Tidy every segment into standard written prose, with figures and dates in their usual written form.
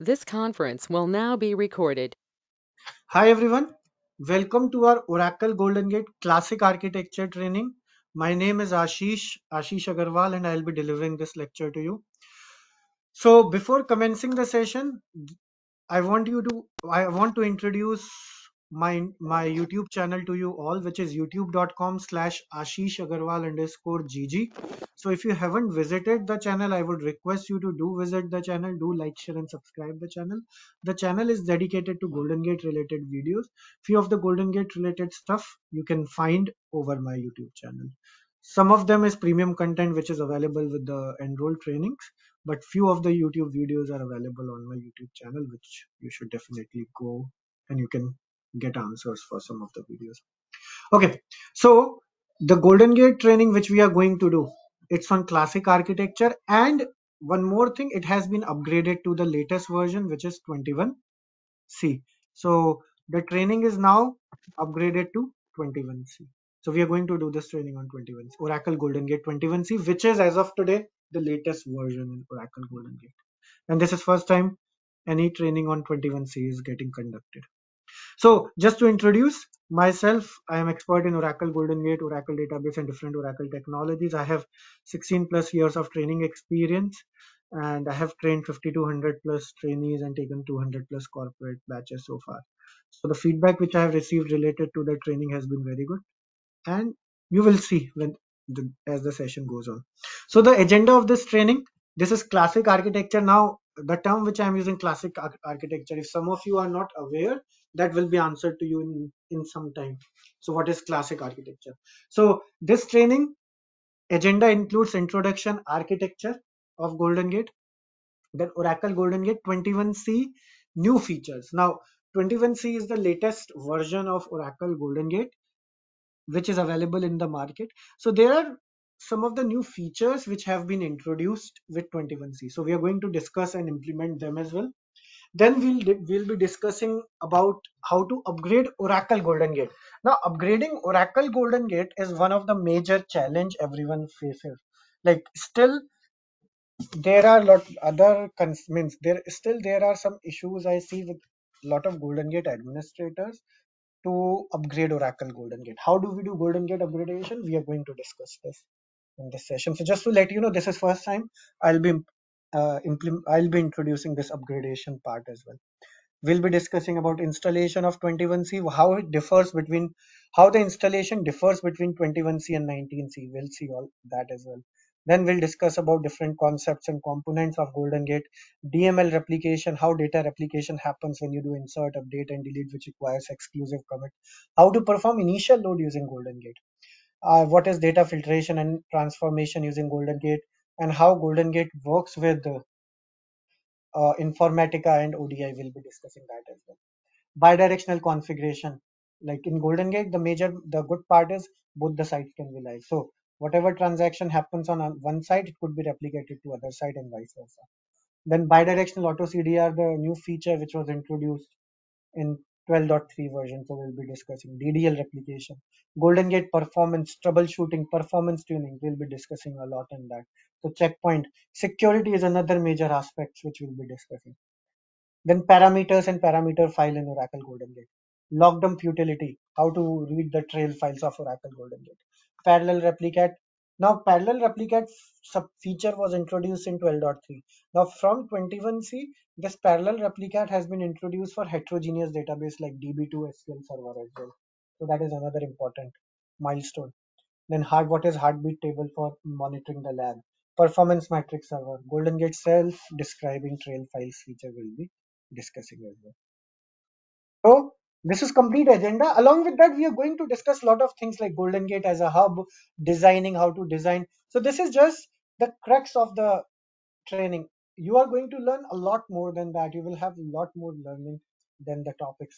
This conference will now be recorded. Hi everyone, welcome to our Oracle Golden Gate Classic Architecture training. My name is Ashish Agarwal, and I'll be delivering this lecture to you. So before commencing the session, I want to introduce my YouTube channel to you all, which is youtube.com/AshishAgarwal_GG. So if you haven't visited the channel, I would request you to visit the channel, do like, share and subscribe the channel. The channel is dedicated to Golden Gate related videos. Few of the Golden Gate related stuff you can find over my YouTube channel. Some of them is premium content which is available with the enrolled trainings, but few of the YouTube videos are available on my YouTube channel, which you should definitely go and you can get answers for some of the videos. Okay, so the Golden Gate training which we are going to do, it's on classic architecture, and one more thing, it has been upgraded to the latest version which is 21c. So the training is now upgraded to 21c. So we are going to do this training on 21c, Oracle Golden Gate 21c, which is as of today the latest version in Oracle Golden Gate, and this is first time any training on 21c is getting conducted. So just to introduce myself, I am expert in Oracle Golden Gate, Oracle Database and different Oracle technologies. I have 16 plus years of training experience, and I have trained 5,200 plus trainees and taken 200 plus corporate batches so far. So the feedback which I have received related to the training has been very good, and you will see when as the session goes on. So the agenda of this training, this is classic architecture. Now the term which I am using, classic architecture, if some of you are not aware, that will be answered to you in some time. So what is classic architecture? So this training agenda includes introduction, architecture of Golden Gate, then Oracle Golden Gate 21c, new features. Now 21c is the latest version of Oracle Golden Gate which is available in the market. So there are some of the new features which have been introduced with 21c. So we are going to discuss and implement them as well. Then we'll be discussing about how to upgrade Oracle Golden Gate. Now upgrading Oracle Golden Gate is one of the major challenge everyone faces. Like still there are some issues I see with a lot of Golden Gate administrators to upgrade Oracle Golden Gate. How do we do Golden Gate upgradation? We are going to discuss this in this session. So just to let you know, this is first time I'll be introducing this upgradation part as well. We'll be discussing about installation of 21c, how the installation differs between 21c and 19c. We'll see all that as well. Then we'll discuss about different concepts and components of Golden Gate, DML replication, how data replication happens when you do insert, update and delete, which requires exclusive commit, how to perform initial load using Golden Gate, what is data filtration and transformation using Golden Gate, and how Golden Gate works with Informatica and ODI. We'll be discussing that as well. Bidirectional configuration, like in Golden Gate, the good part is both the sides can be live. So whatever transaction happens on one side, it could be replicated to other side and vice versa. Then bidirectional auto CDR, the new feature which was introduced in 12.3 version, so we'll be discussing DDL replication, Golden Gate performance, troubleshooting, performance tuning. We'll be discussing a lot in that. So checkpoint, security is another major aspect which we'll be discussing. Then parameters and parameter file in Oracle Golden Gate, Logdump utility, how to read the trail files of Oracle Golden Gate, parallel replicate. Now parallel replicate sub feature was introduced in 12.3. Now from 21c, this parallel replicate has been introduced for heterogeneous database like DB2, SQL Server as well. So that is another important milestone. Then what is heartbeat table for monitoring the lab, performance matrix server, Golden Gate self-describing trail files feature will be discussing as well. So this is complete agenda. Along with that, we are going to discuss a lot of things like Golden Gate as a hub, designing, how to design. So this is just the crux of the training. You are going to learn a lot more than that. You will have a lot more learning than the topics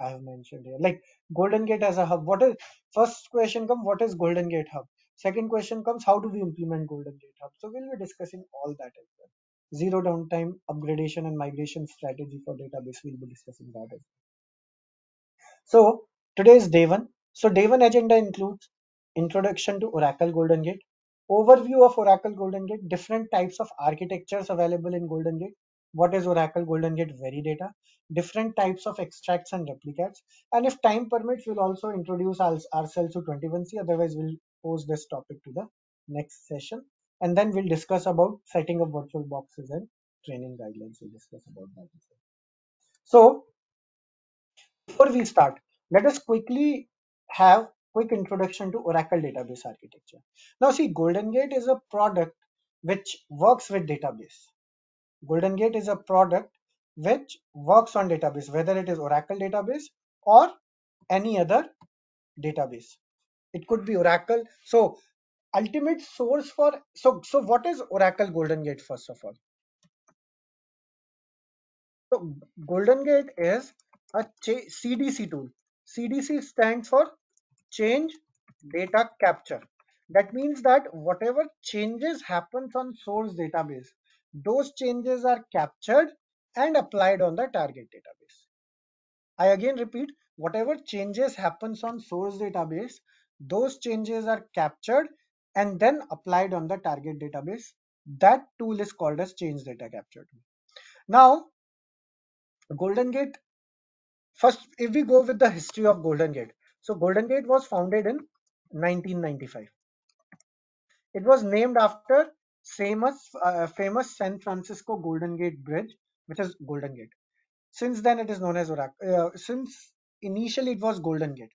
I have mentioned here. Like Golden Gate as a hub. First question comes, what is Golden Gate hub? Second question comes, how do we implement Golden Gate hub? So we'll be discussing all that as well. Zero downtime, upgradation and migration strategy for database. We'll be discussing that as well. So today is day one. So day one agenda includes introduction to Oracle Golden Gate, overview of Oracle Golden Gate, different types of architectures available in Golden Gate, what is Oracle Golden Gate Veridata, different types of extracts and replicates, and if time permits, we'll also introduce ourselves to 21C, otherwise we'll pose this topic to the next session, and then we'll discuss about setting up virtual boxes and training guidelines. We'll discuss about that. So before we start, let us quickly have quick introduction to Oracle database architecture. Now see, Golden Gate is a product which works with database. Golden Gate is a product which works on database, whether it is Oracle database or any other database. It could be Oracle. So ultimate source for, so what is Oracle Golden Gate first of all? So Golden Gate is a CDC tool. CDC stands for Change Data Capture. That means that whatever changes happens on source database, those changes are captured and applied on the target database. I again repeat, whatever changes happens on source database, those changes are captured and then applied on the target database. That tool is called as Change Data Capture tool. Now, Golden Gate, first if we go with the history of Golden Gate. So Golden Gate was founded in 1995. It was named after famous San Francisco Golden Gate Bridge, which is Golden Gate. Since then it is known as Oracle. Since initially it was Golden Gate.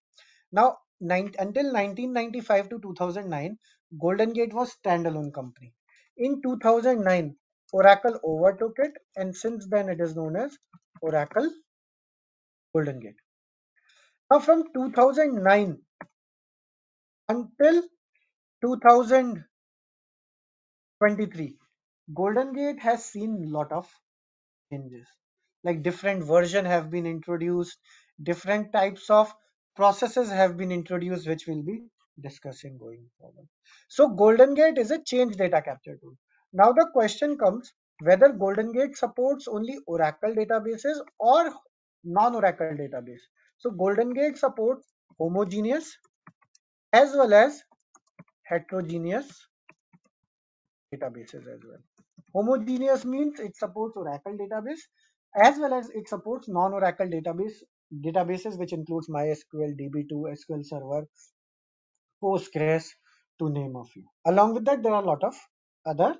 Now until 1995 to 2009, Golden Gate was standalone company. In 2009, Oracle overtook it, and since then it is known as Oracle Golden Gate. Now from 2009 until 2023, Golden Gate has seen a lot of changes, like different versions have been introduced, different types of processes have been introduced, which we'll be discussing going forward. So Golden Gate is a change data capture tool. Now the question comes whether Golden Gate supports only Oracle databases or non-Oracle database. So Golden Gate supports homogeneous as well as heterogeneous databases as well. Homogeneous means it supports Oracle database as well as it supports non-Oracle databases, which includes MySQL, DB2, SQL Server, Postgres, to name a few. Along with that, there are a lot of other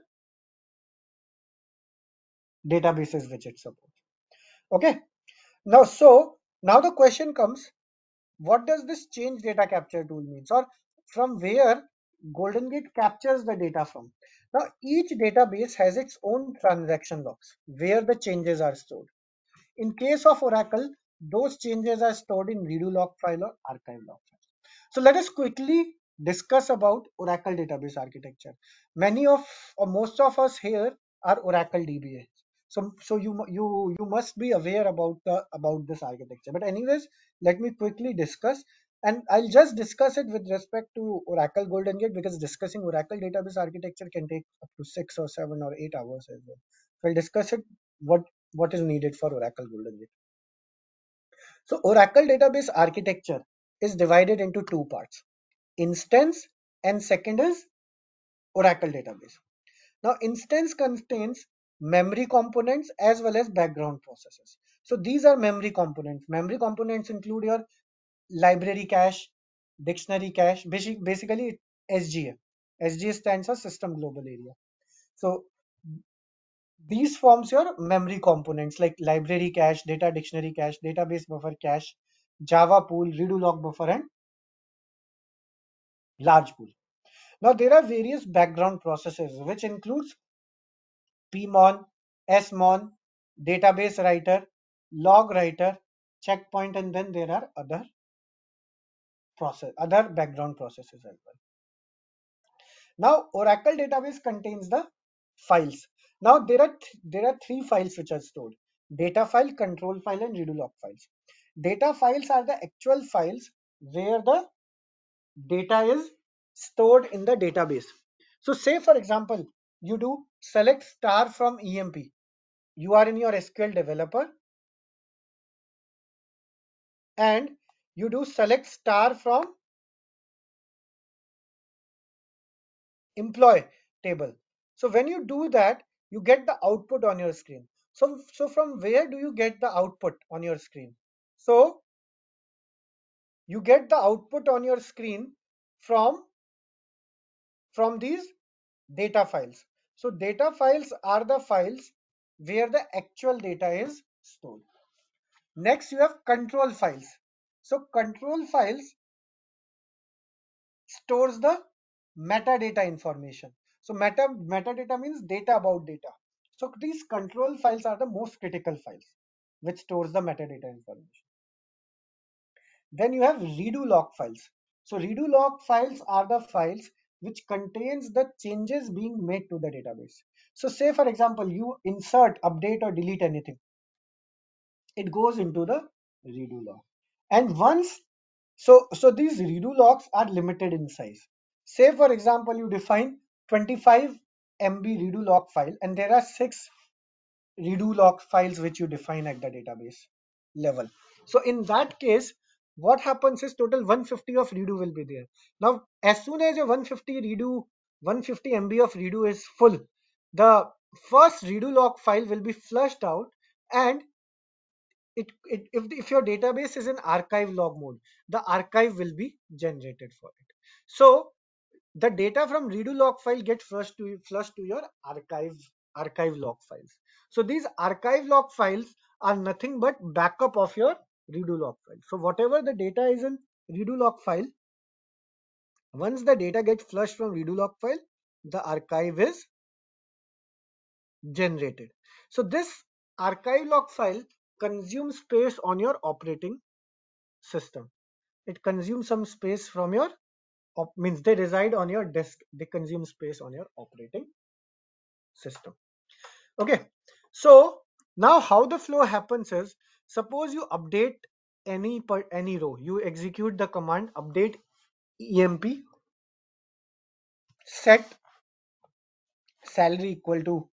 databases which it supports. Okay. Now, now the question comes, what does this change data capture tool means, or from where Golden Gate captures the data from? Now, each database has its own transaction logs where the changes are stored. In case of Oracle, those changes are stored in redo log file or archive log file. So let us quickly discuss about Oracle database architecture. Many of, or most of us here are Oracle DBAs. So you must be aware about this architecture. But anyways, let me quickly discuss, and I'll just discuss it with respect to Oracle Golden Gate, because discussing Oracle database architecture can take up to 6 or 7 or 8 hours as well. We'll discuss it what is needed for Oracle Golden Gate. So Oracle database architecture is divided into two parts: instance, and second is Oracle database. Now instance contains memory components as well as background processes. So these are memory components. Memory components include your library cache, dictionary cache, basically SGA. SGA stands for System Global Area. So these forms your memory components, like library cache, data dictionary cache, database buffer cache, Java pool, redo log buffer, and large pool. Now there are various background processes, which includes PMON, SMON, database writer, log writer, checkpoint, and then there are other background processes as well. Now Oracle database contains the files. Now there are three files which are stored: data file, control file, and redo log files. Data files are the actual files where the data is stored in the database. So say for example, you do select star from EMP. You are in your SQL developer and you do select star from employee table. So when you do that, you get the output on your screen. So from where do you get the output on your screen? So you get the output on your screen from these data files. So data files are the files where the actual data is stored. Next, you have control files. So control files stores the metadata information. So metadata means data about data. So these control files are the most critical files which stores the metadata information. Then you have redo log files. So redo log files are the files which contains the changes being made to the database. So say for example, you insert, update or delete anything. It goes into the redo log. And once, so these redo logs are limited in size. Say for example, you define 25 MB redo log file and there are 6 redo log files which you define at the database level. So in that case, what happens is total 150 of redo will be there. Now, as soon as your 150 MB of redo is full, the first redo log file will be flushed out, and if your database is in archive log mode, the archive will be generated for it. So the data from redo log file gets flushed to your archive log files. So these archive log files are nothing but backup of your redo log file. So whatever the data is in redo log file, once the data gets flushed from redo log file, the archive is generated. So this archive log file consumes space on your operating system. It consumes some space from your, means they reside on your disk. They consume space on your operating system. Okay, so now how the flow happens is, suppose you update any row. You execute the command update emp set salary equal to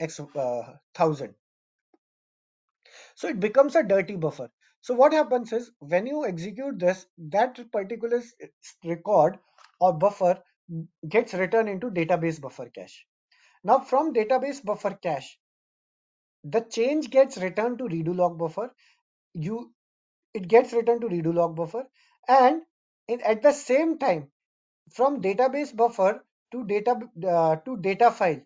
x 1000. So it becomes a dirty buffer. So what happens is, when you execute this, that particular record or buffer gets returned into database buffer cache. Now from database buffer cache, the change gets returned to redo log buffer. It gets returned to redo log buffer, and at the same time, from database buffer to data file,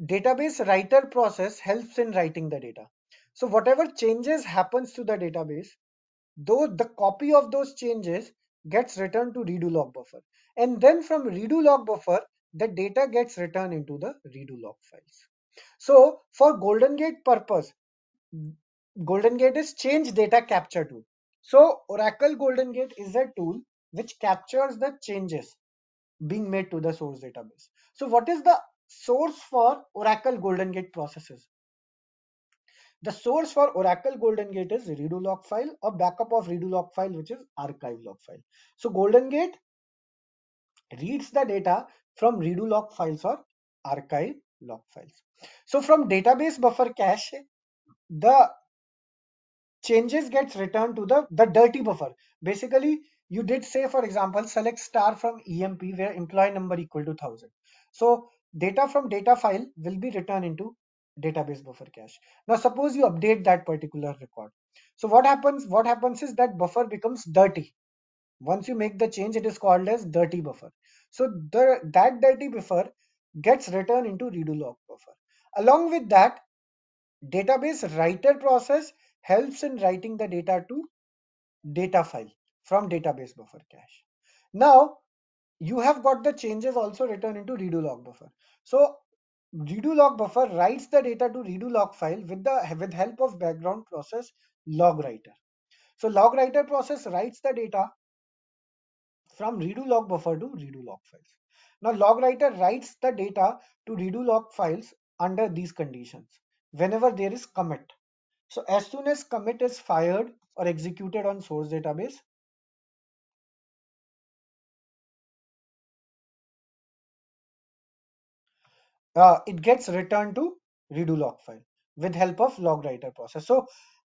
database writer process helps in writing the data. So whatever changes happens to the database, though the copy of those changes gets returned to redo log buffer, and then from redo log buffer the data gets returned into the redo log files. So for Golden Gate purpose, Golden Gate is change data capture tool. So Oracle Golden Gate is a tool which captures the changes being made to the source database. So what is the source for Oracle Golden Gate processes? The source for Oracle Golden Gate is redo log file or backup of redo log file, which is archive log file. So Golden Gate reads the data from redo log files or archive log files. So from database buffer cache, the changes gets returned to the dirty buffer. Basically, you did say, for example, select star from EMP where employee number equal to 1000. So data from data file will be returned into database buffer cache. Now suppose you update that particular record. So what happens is that buffer becomes dirty. Once you make the change, it is called as dirty buffer. So that dirty buffer gets returned into redo log buffer. Along with that, database writer process helps in writing the data to data file from database buffer cache. Now you have got the changes also returned into redo log buffer. So redo log buffer writes the data to redo log file with help of background process log writer. So log writer process writes the data from redo log buffer to redo log files. Now log writer writes the data to redo log files under these conditions whenever there is commit. So as soon as commit is fired or executed on source database, it gets returned to redo log file with help of log writer process. So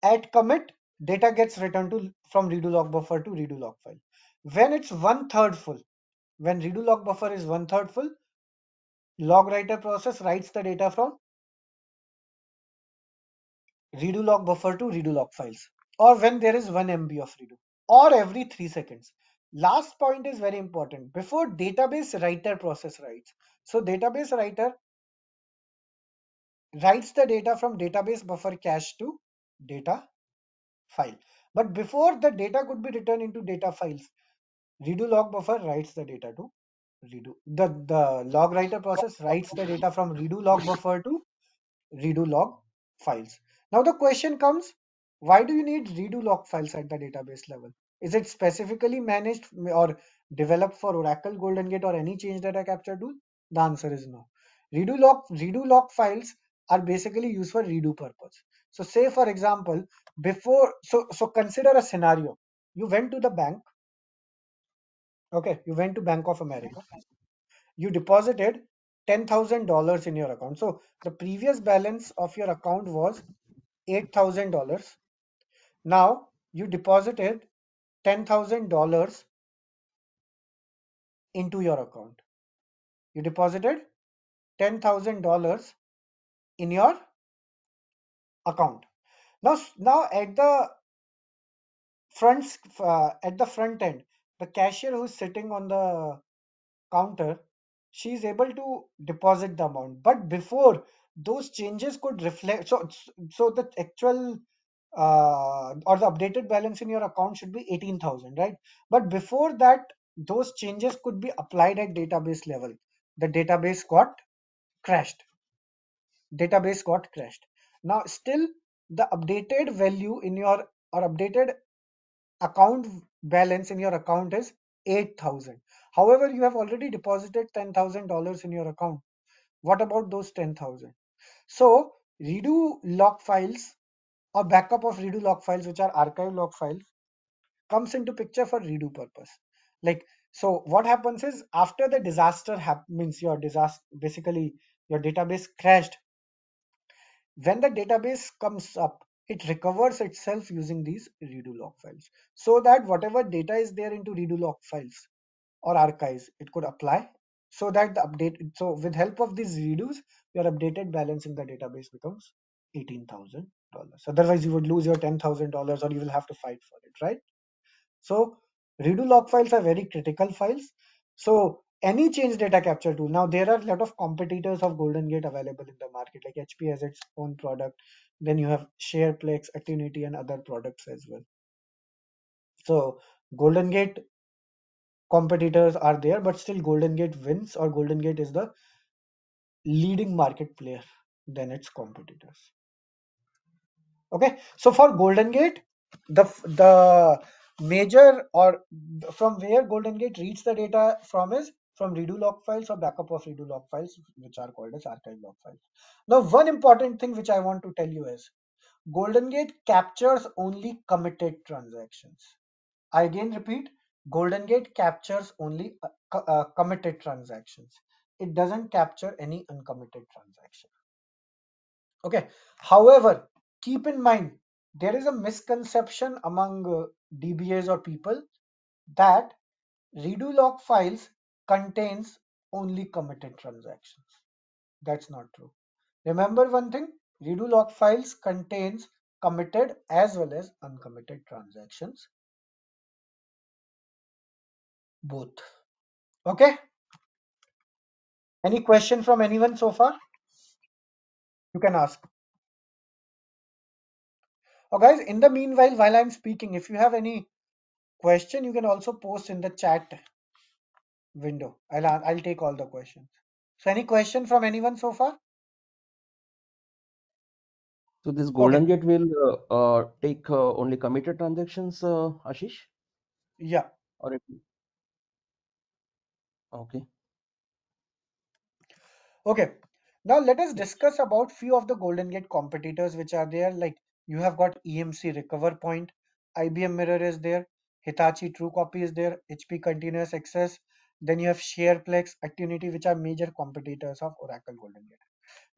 at commit, data gets returned from redo log buffer to redo log file. When it's 1/3 full, when redo log buffer is 1/3 full, log writer process writes the data from redo log buffer to redo log files, or when there is 1 MB of redo, or every 3 seconds. Last point is very important. Before database writer process writes. So database writer writes the data from database buffer cache to data file. But before the data could be returned into data files, redo log buffer writes the data to redo. The log writer process writes the data from redo log buffer to redo log files. Now the question comes, why do you need redo log files at the database level? Is it specifically managed or developed for Oracle Golden Gate or any change data capture tool? The answer is no. Redo log files are basically used for redo purpose. So say for example, consider a scenario. You went to the bank. Okay, you went to Bank of America. You deposited $10,000 in your account. So the previous balance of your account was $8,000. Now you deposited $10,000 into your account. You deposited $10,000 in your account. Now at the front end, the cashier who's sitting on the counter, she is able to deposit the amount. But before, those changes could reflect. So the actual or the updated balance in your account should be 18,000, right? But before that, those changes could be applied at database level. The database got crashed. Now, still the updated value in your or updated account balance in your account is 8,000. However, you have already deposited $10,000 in your account. What about those 10,000? So redo log files or backup of redo log files, which are archive log files, comes into picture for redo purpose. Like, so what happens is after the disaster happens, your database crashed. When the database comes up, it recovers itself using these redo log files, so that whatever data is there into redo log files or archives, it could apply so that the update. So with help of these redos, your updated balance in the database becomes $18,000. Otherwise, you would lose your $10,000 or you will have to fight for it, right? So redo log files are very critical files. So any change data capture tool. Now there are a lot of competitors of Golden Gate available in the market. Like HP has its own product. Then you have SharePlex, Attunity, and other products as well. So Golden Gate competitors are there, but still Golden Gate wins, or Golden Gate is the leading market player than its competitors. Okay, so for Golden Gate, the major or from where Golden Gate reads the data from is from redo log files or backup of redo log files, which are called as archive log files. Now, one important thing which I want to tell you is Golden Gate captures only committed transactions. I again repeat, Golden Gate captures only committed transactions. It doesn't capture any uncommitted transaction. Okay. However, keep in mind, there is a misconception among DBAs or people that redo log files contains only committed transactions. That's not true. Remember one thing, redo log files contains committed as well as uncommitted transactions. Both. Okay. Any question from anyone so far? You can ask. Oh guys, in the meanwhile, while I'm speaking, if you have any question, you can also post in the chat window. I'll take all the questions. So any question from anyone so far? So this Golden Gate will take only committed transactions, Ashish? Yeah. Or it... Okay. Okay. Now let us discuss about few of the Golden Gate competitors which are there. Like, you have got EMC Recover Point, IBM Mirror is there, Hitachi True Copy is there, HP Continuous Access. Then you have SharePlex, Attunity, which are major competitors of Oracle Golden Gate.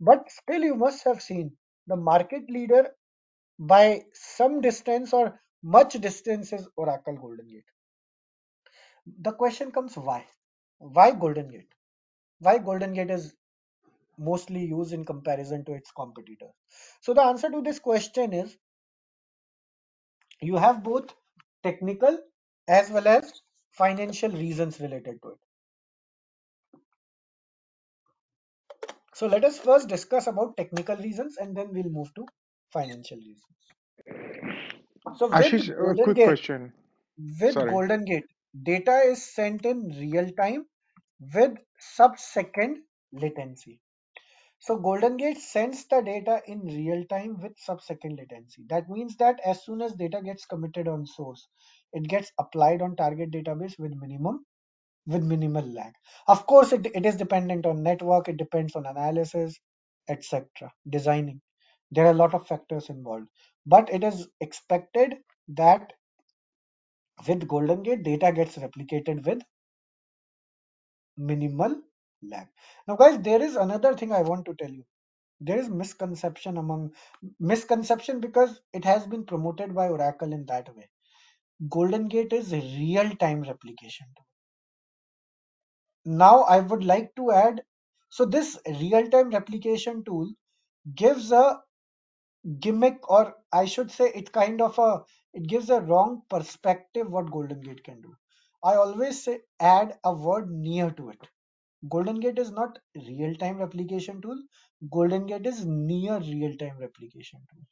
But still, you must have seen the market leader by some distance or much distance is Oracle Golden Gate. The question comes, why? Why Golden Gate? Why Golden Gate is mostly used in comparison to its competitors. So the answer to this question is you have both technical as well as financial reasons related to it. So let us first discuss about technical reasons and then we'll move to financial reasons. So Ashish, a quick question. With Golden Gate, data is sent in real time with sub-second latency. So Golden Gate sends the data in real time with sub-second latency. That means that as soon as data gets committed on source, it gets applied on target database with minimal lag. Of course, it is dependent on network, it depends on analysis, etc. Designing. There are a lot of factors involved, but it is expected that with Golden Gate, data gets replicated with minimal lag. Now guys, there is another thing I want to tell you. There is misconception because it has been promoted by Oracle in that way. Golden Gate is a real-time replication tool. Now I would like to add, so this real-time replication tool gives a gimmick, or I should say it gives a wrong perspective what Golden Gate can do. I always say add a word near to it. Golden Gate is not real-time replication tool. Golden Gate is near real-time replication tool.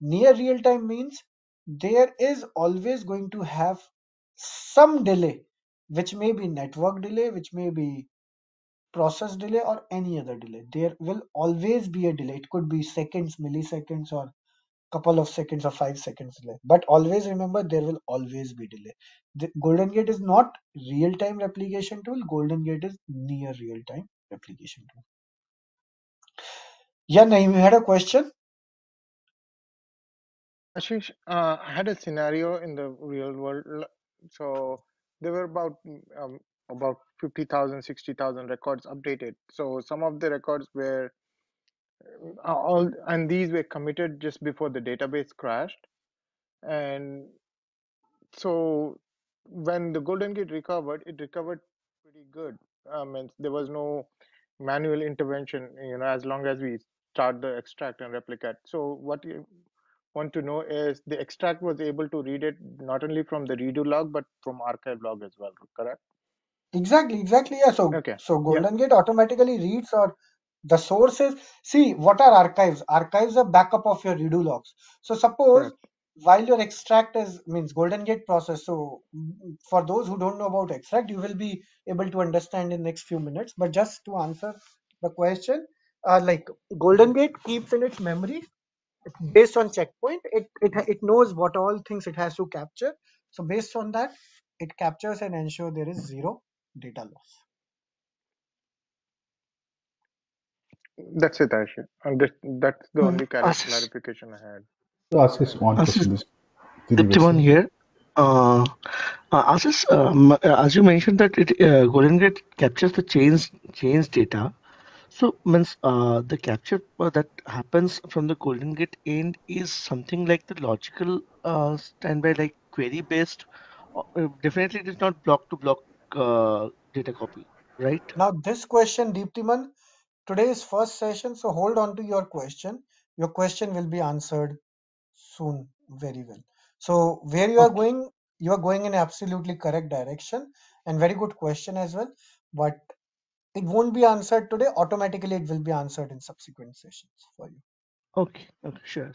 Near real-time means there is always going to have some delay, which may be network delay, which may be process delay, or any other delay. There will always be a delay. It could be seconds, milliseconds, or couple of seconds, or 5 seconds delay. But always remember, there will always be delay. The Golden Gate is not real-time replication tool. Golden Gate is near real-time replication tool. Yeah, Naeem, you had a question? Ashish, I had a scenario in the real world. So there were about 50,000, 60,000 records updated. So some of the records were these were committed just before the database crashed. And so when the Golden Gate recovered, it recovered pretty good. And there was no manual intervention, as long as we start the extract and replicate. So what you want to know is the extract was able to read it not only from the redo log, but from archive log as well, correct? Exactly. Yeah. So, okay. So Golden Gate automatically reads the sources. See, what are archives? Archives are backup of your redo logs. So suppose while your extract means Golden Gate process. So for those who don't know about extract, you will be able to understand in the next few minutes. But just to answer the question, Golden Gate keeps in its memory based on checkpoint. It knows what all things it has to capture. So based on that, it captures and ensures there is zero data loss. That's it, Ashish. That's the only clarification I had. So Ashish, one question. One here. Ashish, as you mentioned that Golden Gate captures the change data. So means the capture that happens from the Golden Gate end is something like the logical standby, like query based. Definitely, it is not block to block data copy, right? Now this question, Deeptiman. Today is first session, so hold on to your question. Your question will be answered soon, very well. So where you are going, you are going in absolutely correct direction, and very good question as well. But it won't be answered today. Automatically, it will be answered in subsequent sessions for you. Okay, sure.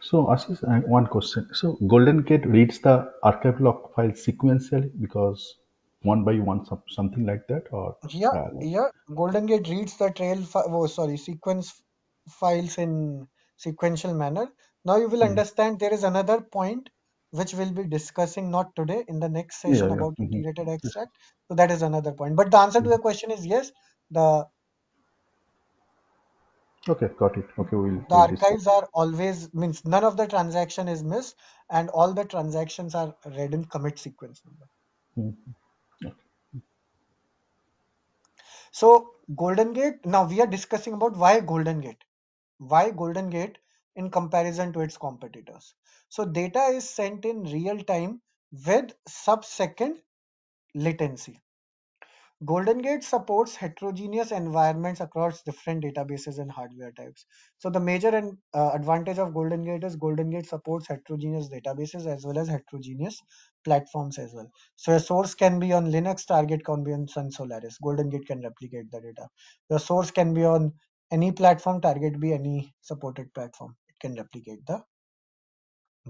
So Ashish, one question. So Golden Gate reads the archive log file sequentially, because one by one, something like that, or yeah. Golden Gate reads the sequence files in sequential manner. Now you will understand there is another point which we'll be discussing not today in the next session about integrated extract. So that is another point. But the answer to the question is yes. Okay, got it. Okay, the archives are always means none of the transaction is missed, and all the transactions are read in commit sequence number. So Golden Gate, now we are discussing about why Golden Gate in comparison to its competitors. So data is sent in real time with sub-second latency. Golden Gate supports heterogeneous environments across different databases and hardware types. So the major advantage of Golden Gate is Golden Gate supports heterogeneous databases as well as heterogeneous platforms as well. So your source can be on Linux, target can be on Sun Solaris. Golden Gate can replicate the data. Your source can be on any platform, target be any supported platform. It can replicate the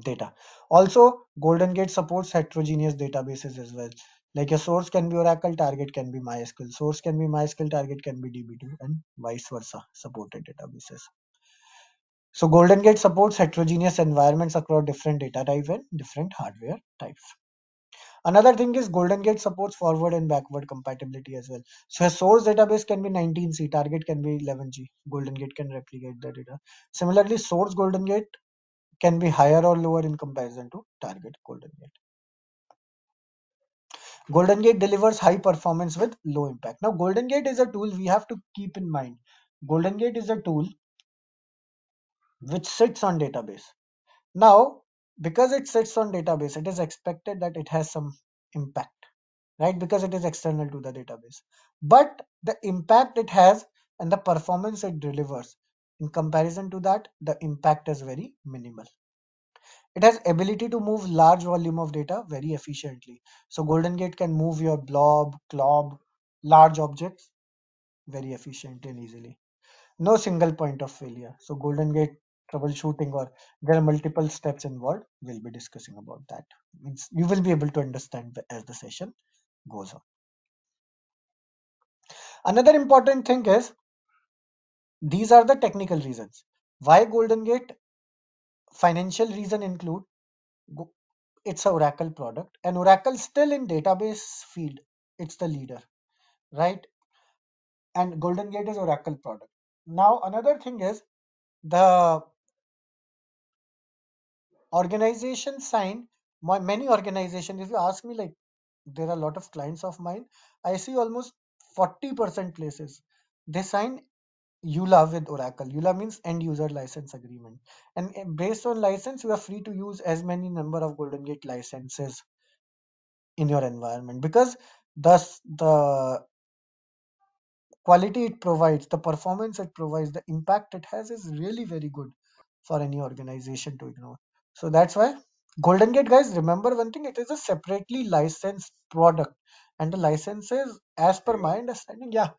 data. Also, Golden Gate supports heterogeneous databases as well. Like your source can be Oracle, target can be MySQL. Source can be MySQL, target can be DB2, and vice versa, supported databases. So Golden Gate supports heterogeneous environments across different data types and different hardware types. Another thing is Golden Gate supports forward and backward compatibility as well. So a source database can be 19c, target can be 11g. Golden Gate can replicate the data. Similarly, source Golden Gate can be higher or lower in comparison to target Golden Gate. Golden Gate delivers high performance with low impact. Now, Golden Gate is a tool we have to keep in mind. Golden Gate is a tool which sits on database. Now, because it sits on database, it is expected that it has some impact, right? Because it is external to the database. But the impact it has and the performance it delivers, in comparison to that, the impact is very minimal. It has ability to move large volume of data very efficiently. So Golden Gate can move your blob, clob, large objects very efficiently and easily. No single point of failure. So Golden Gate troubleshooting, or there are multiple steps involved. We'll be discussing about that. You will be able to understand as the session goes on. Another important thing is, these are the technical reasons. Why Golden Gate? Financial reason include it's an Oracle product, and Oracle still in database field, it's the leader, right? And Golden Gate is Oracle product. Now another thing is the organization sign. Many organizations, if you ask me, like there are a lot of clients of mine, I see almost 40% places they sign EULA with Oracle. EULA means end user license agreement, and based on license you are free to use as many number of Golden Gate licenses in your environment, because thus the quality it provides, the performance it provides, the impact it has is really very good for any organization to ignore. So that's why Golden Gate, guys, remember one thing, it is a separately licensed product, and the licenses, as per my understanding, yeah,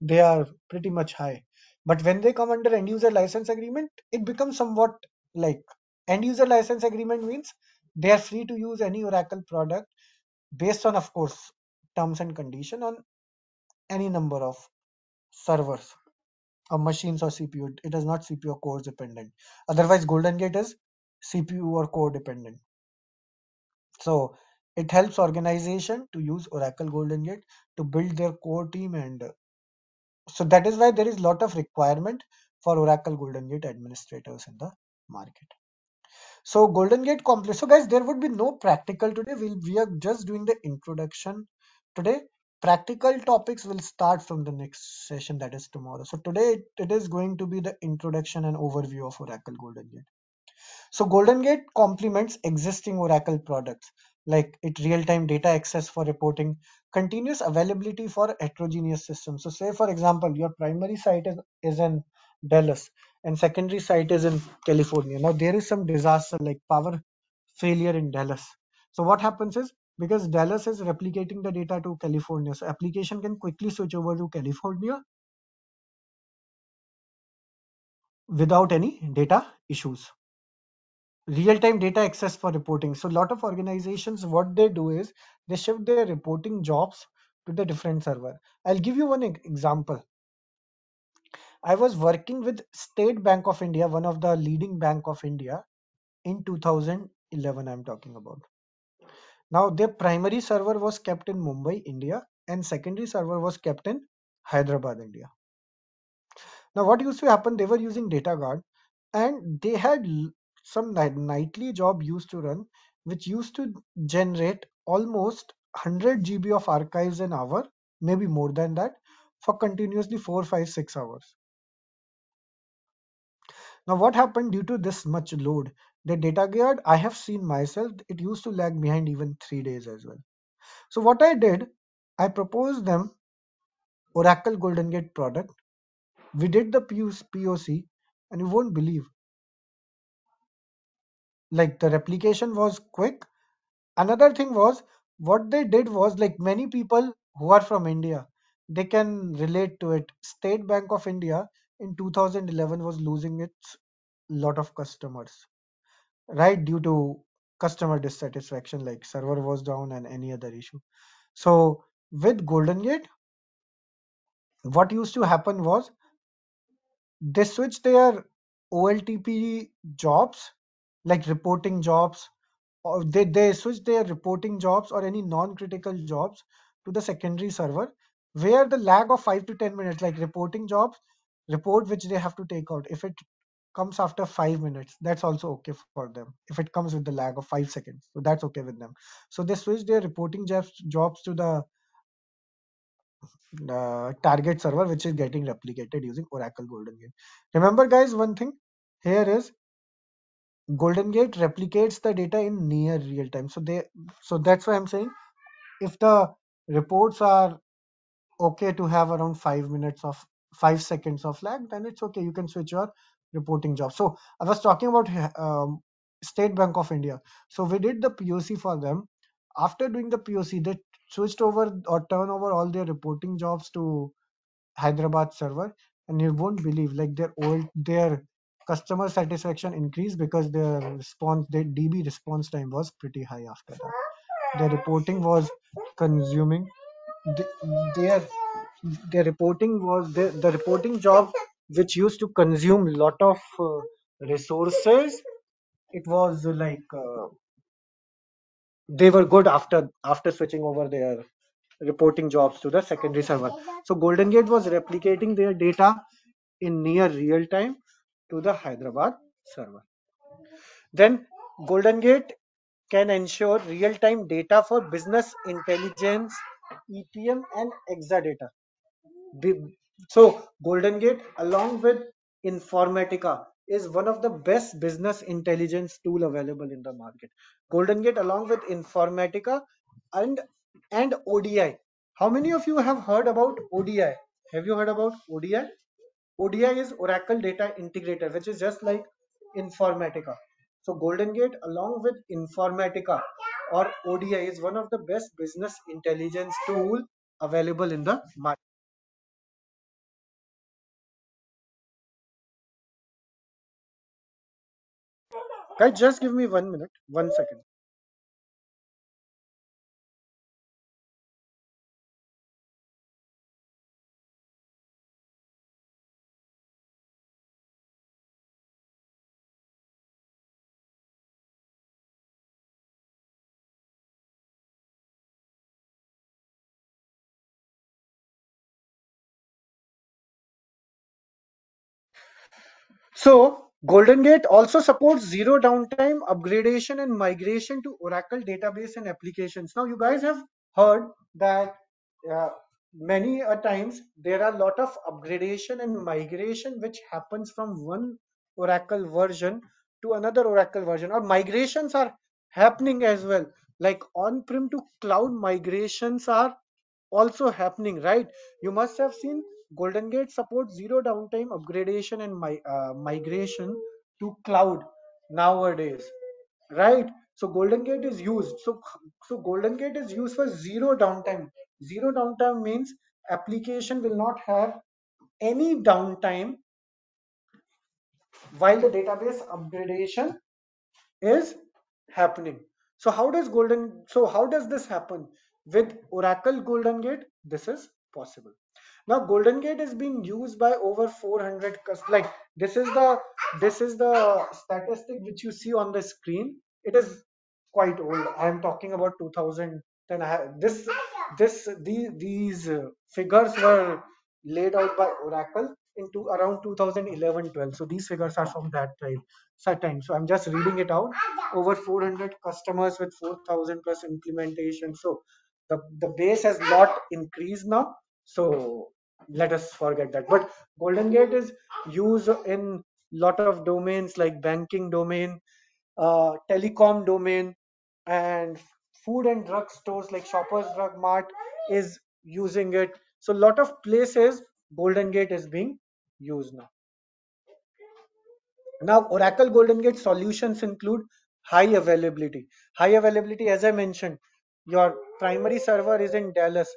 they are pretty much high. But when they come under end user license agreement, it becomes somewhat like end user license agreement means they are free to use any Oracle product based on, of course, terms and condition on any number of servers or machines or CPU. It is not CPU core dependent. Otherwise, Golden Gate is CPU or core dependent. So it helps organization to use Oracle Golden Gate to build their core team, and so that is why there is a lot of requirement for Oracle Golden Gate administrators in the market. So Golden Gate complex. So guys, there would be no practical today. We are just doing the introduction today. Practical topics will start from the next session, that is tomorrow. So today it is going to be the introduction and overview of Oracle Golden Gate. So Golden Gate complements existing Oracle products, like it real-time data access for reporting, continuous availability for heterogeneous systems. So say, for example, your primary site is in Dallas and secondary site is in California. Now there is some disaster like power failure in Dallas. So what happens is, because Dallas is replicating the data to California, so application can quickly switch over to California without any data issues. Real-time data access for reporting. So a lot of organizations, what they do is they shift their reporting jobs to the different server. I'll give you one example. I was working with State Bank of India, one of the leading bank of India, in 2011 I'm talking about. Now their primary server was kept in Mumbai, India, and secondary server was kept in Hyderabad, India. Now what used to happen, they were using DataGuard, and they had some nightly job used to run, which used to generate almost 100 GB of archives an hour, maybe more than that, for continuously 4, 5, 6 hours. Now what happened due to this much load? The DataGuard, I have seen myself, it used to lag behind even 3 days as well. So what I did, I proposed them Oracle Golden Gate product. We did the POC and you won't believe. Like the replication was quick. Another thing was what they did was, like many people who are from India, they can relate to it. State Bank of India in 2011 was losing its lot of customers, right, due to customer dissatisfaction, like server was down and any other issue. So with Golden Gate, what used to happen was they switched their OLTP jobs, like reporting jobs, or they switched their reporting jobs or any non-critical jobs to the secondary server, where the lag of 5 to 10 minutes, like reporting jobs, report which they have to take out. If it comes after 5 minutes, that's also okay for them. If it comes with the lag of 5 seconds, so that's okay with them. So they switch their reporting jobs to the target server, which is getting replicated using Oracle Golden Gate. Remember guys, one thing here is Golden Gate replicates the data in near real time. So that's why I'm saying if the reports are okay to have around 5 seconds of lag, then it's okay. You can switch your reporting job. So I was talking about State Bank of India. So we did the POC for them. After doing the POC, they switched over or turn over all their reporting jobs to Hyderabad server, and you won't believe, like their customer satisfaction increased because their DB response time was pretty high after that. Their reporting was consuming. The reporting job which used to consume a lot of resources, it was like they were good after switching over their reporting jobs to the secondary server. So Golden Gate was replicating their data in near real time to the Hyderabad server. Then Golden Gate can ensure real-time data for business intelligence, EPM and Exadata. So Golden Gate, along with Informatica, is one of the best business intelligence tool available in the market. Golden Gate along with Informatica and ODI. How many of you have heard about ODI? Have you heard about ODI? ODI is Oracle Data Integrator, which is just like Informatica. So Golden Gate along with Informatica or ODI is one of the best business intelligence tool available in the market. Guys, just give me 1 minute, 1 second. So Golden Gate also supports zero downtime upgradation and migration to Oracle database and applications. Now you guys have heard that many a times there are a lot of upgradation and migration which happens from one Oracle version to another Oracle version, or migrations are happening as well, like on-prem to cloud migrations are also happening, right? You must have seen Golden Gate supports zero downtime upgradation and migration to cloud nowadays, right? So Golden Gate is used. So Golden Gate is used for zero downtime. Zero downtime means application will not have any downtime while the database upgradation is happening. So how does this happen? With Oracle Golden Gate, this is possible. Now Golden Gate is being used by over 400 customers. Like this is the statistic which you see on the screen. It is quite old. I am talking about 2010. These figures were laid out by Oracle into around 2011-12. So these figures are from that time. So I'm just reading it out. Over 400 customers with 4,000 plus implementation. So the base has not increased now. So let us forget that. But Golden Gate is used in lot of domains like banking domain, telecom domain, and food and drug stores like Shoppers Drug Mart is using it. So a lot of places Golden Gate is being used now. Now Oracle Golden Gate solutions include high availability. High availability, as I mentioned, your primary server is in Dallas,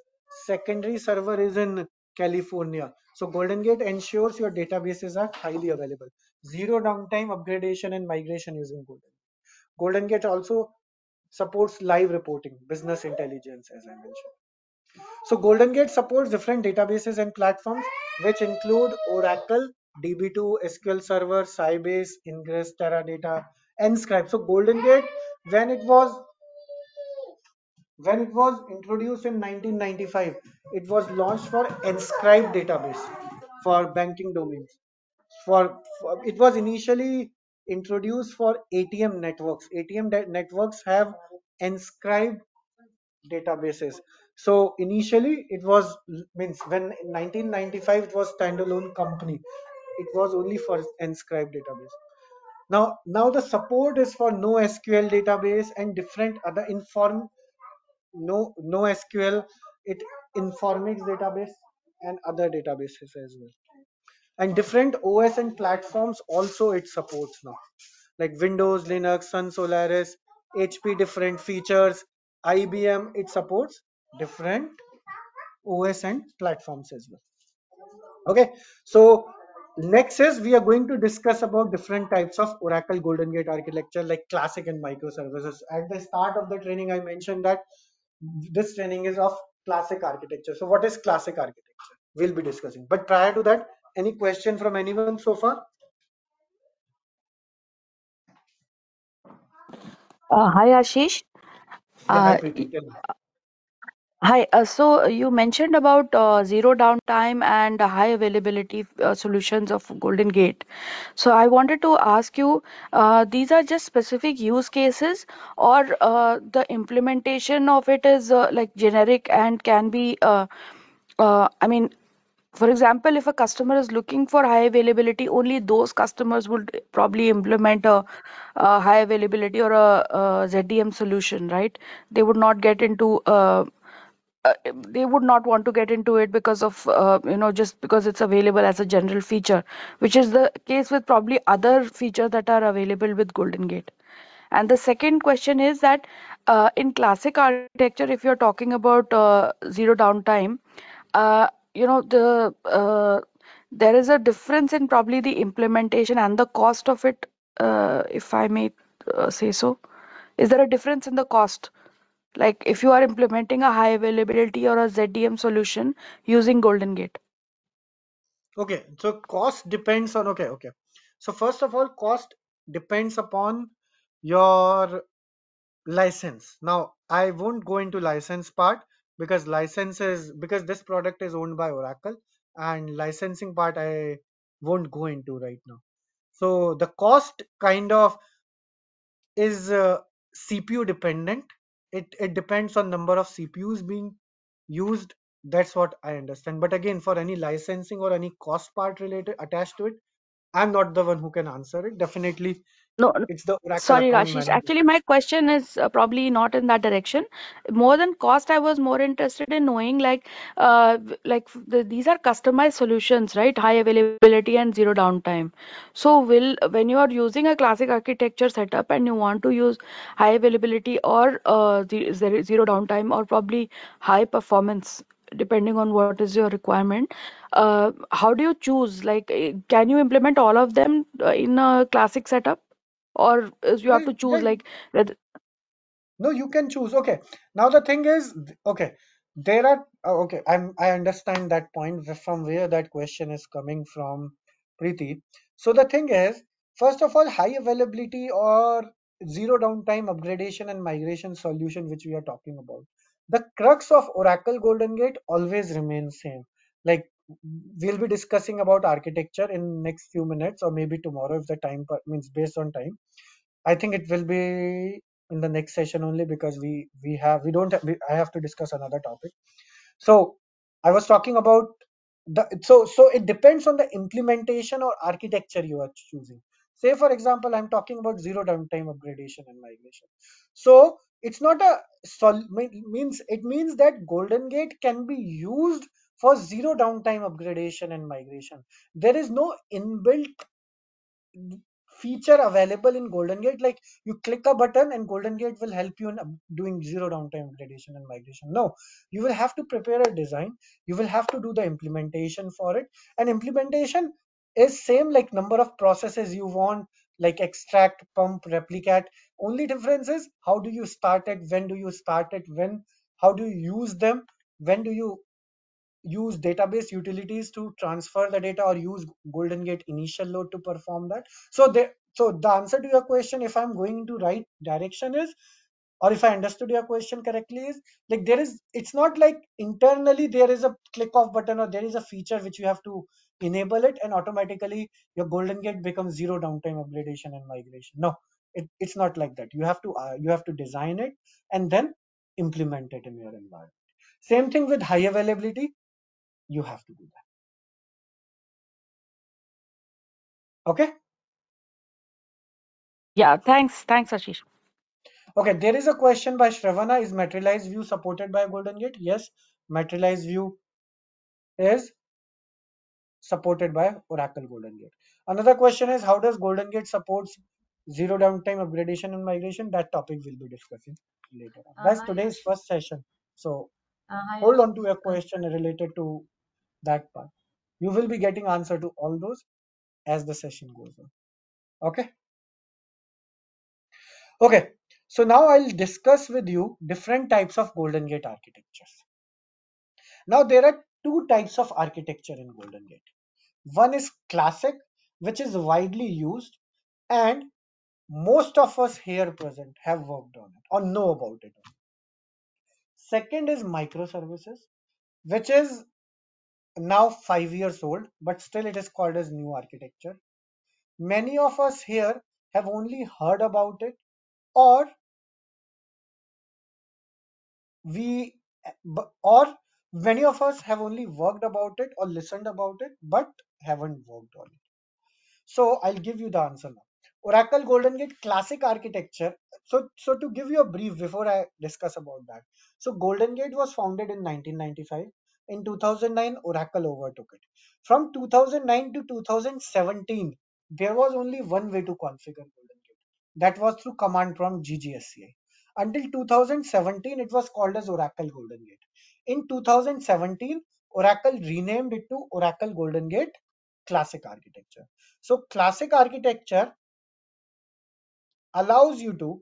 secondary server is in California. So Golden Gate ensures your databases are highly available. Zero downtime, upgradation and migration using Golden Gate. Golden Gate also supports live reporting, business intelligence, as I mentioned. So Golden Gate supports different databases and platforms, which include Oracle, DB2, SQL Server, Sybase, Ingress, Teradata, Enscribe. So Golden Gate, when it was introduced in 1995, it was launched for Enscribe database for banking domains. It was initially introduced for ATM networks. ATM networks have Enscribe databases. So initially it was, means when in 1995 it was standalone company, it was only for Enscribe database. Now the support is for NoSQL database and different other NoSQL, it Informatics database and other databases as well. And different OS and platforms also it supports now, like Windows, Linux, Sun Solaris, HP, different features, IBM. It supports different OS and platforms as well. Okay, so next is we are going to discuss about different types of Oracle Golden Gate architecture, like classic and microservices. At the start of the training, I mentioned that this training is of classic architecture. So what is classic architecture? We'll be discussing. But prior to that, any question from anyone so far? Hi Ashish. Hi, so you mentioned about zero downtime and high availability solutions of Golden Gate. So I wanted to ask you, these are just specific use cases, or the implementation of it is like generic and can be, I mean, for example, if a customer is looking for high availability, only those customers would probably implement a high availability or a ZDM solution, right? They would not get into they would not want to get into it because of just because it's available as a general feature, which is the case with probably other features that are available with Golden Gate. And the second question is that in classic architecture, if you're talking about zero downtime, there is a difference in probably the implementation and the cost of it, if I may say so. Is there a difference in the cost? Like if you are implementing a high availability or a ZDM solution using Golden Gate. Okay, so cost depends on, okay. So first of all, cost depends upon your license. Now, I won't go into license part because this product is owned by Oracle, and licensing part I won't go into right now. So the cost kind of is CPU dependent. It depends on number of CPUs being used. That's what I understand. But again, for any licensing or any cost part related attached to it, I'm not the one who can answer it. Definitely, no. It's the Oracle. Sorry, Rashish. Manager. Actually, my question is probably not in that direction. More than cost, I was more interested in knowing these are customized solutions, right? High availability and zero downtime. So, when you are using a classic architecture setup and you want to use high availability or zero downtime or probably high performance, depending on what is your requirement, how do you choose? Like, can you implement all of them in a classic setup, or you have to choose? No, you can choose. Okay, now the thing is, I understand that point from where that question is coming from, Preeti. So the thing is, first of all, high availability or zero downtime upgradation and migration solution which we are talking about, the crux of Oracle Golden Gate always remains same. Like, we'll be discussing about architecture in next few minutes, or maybe tomorrow if the time means, based on time. I think it will be in the next session only, because I have to discuss another topic. So I was talking about so it depends on the implementation or architecture you are choosing. Say for example, I'm talking about zero downtime upgradation and migration. So it means that Golden Gate can be used for zero downtime upgradation and migration. There is no inbuilt feature available in Golden Gate like you click a button and Golden Gate will help you in doing zero downtime upgradation and migration. No, you will have to prepare a design, you will have to do the implementation for it, and implementation is same like number of processes you want, like extract, pump, replicate. Only difference is how do you start it, when do you start it, when, how do you use them, when do you use database utilities to transfer the data or use Golden Gate initial load to perform that. So the answer to your question, if I'm going into right direction is, or if I understood your question correctly, is like there is, it's not like internally there is a click off button or there is a feature which you have to enable it and automatically your Golden Gate becomes zero downtime upgradation and migration. No, it's not like that. You have to design it and then implement it in your environment. Same thing with high availability. You have to do that. Okay. Yeah, thanks Ashish. Okay, there is a question by Shravana. Is materialized view supported by Golden Gate? Yes, materialized view is supported by Oracle Golden Gate. Another question is, how does Golden Gate supports zero downtime upgradation and migration? That topic we'll be discussing later on. That's today's first session. So hold on to your question related to that part. You will be getting answer to all those as the session goes on. Okay. Okay. So now I'll discuss with you different types of Golden Gate architectures. Now there are two types of architecture in Golden Gate. One is classic, which is widely used and most of us here present have worked on it or know about it. Second is microservices, which is now 5 years old, but still it is called as new architecture. Many of us here have only heard about it, or many of us have only worked about it or listened about it, but haven't worked on it. So I'll give you the answer now. Oracle Golden Gate classic architecture. So to give you a brief before I discuss about that. So Golden Gate was founded in 1995. In 2009, Oracle overtook it. From 2009 to 2017, there was only one way to configure Golden Gate. That was through command prompt GGSCI. Until 2017, it was called as Oracle Golden Gate. In 2017, Oracle renamed it to Oracle Golden Gate classic architecture. So classic architecture allows you to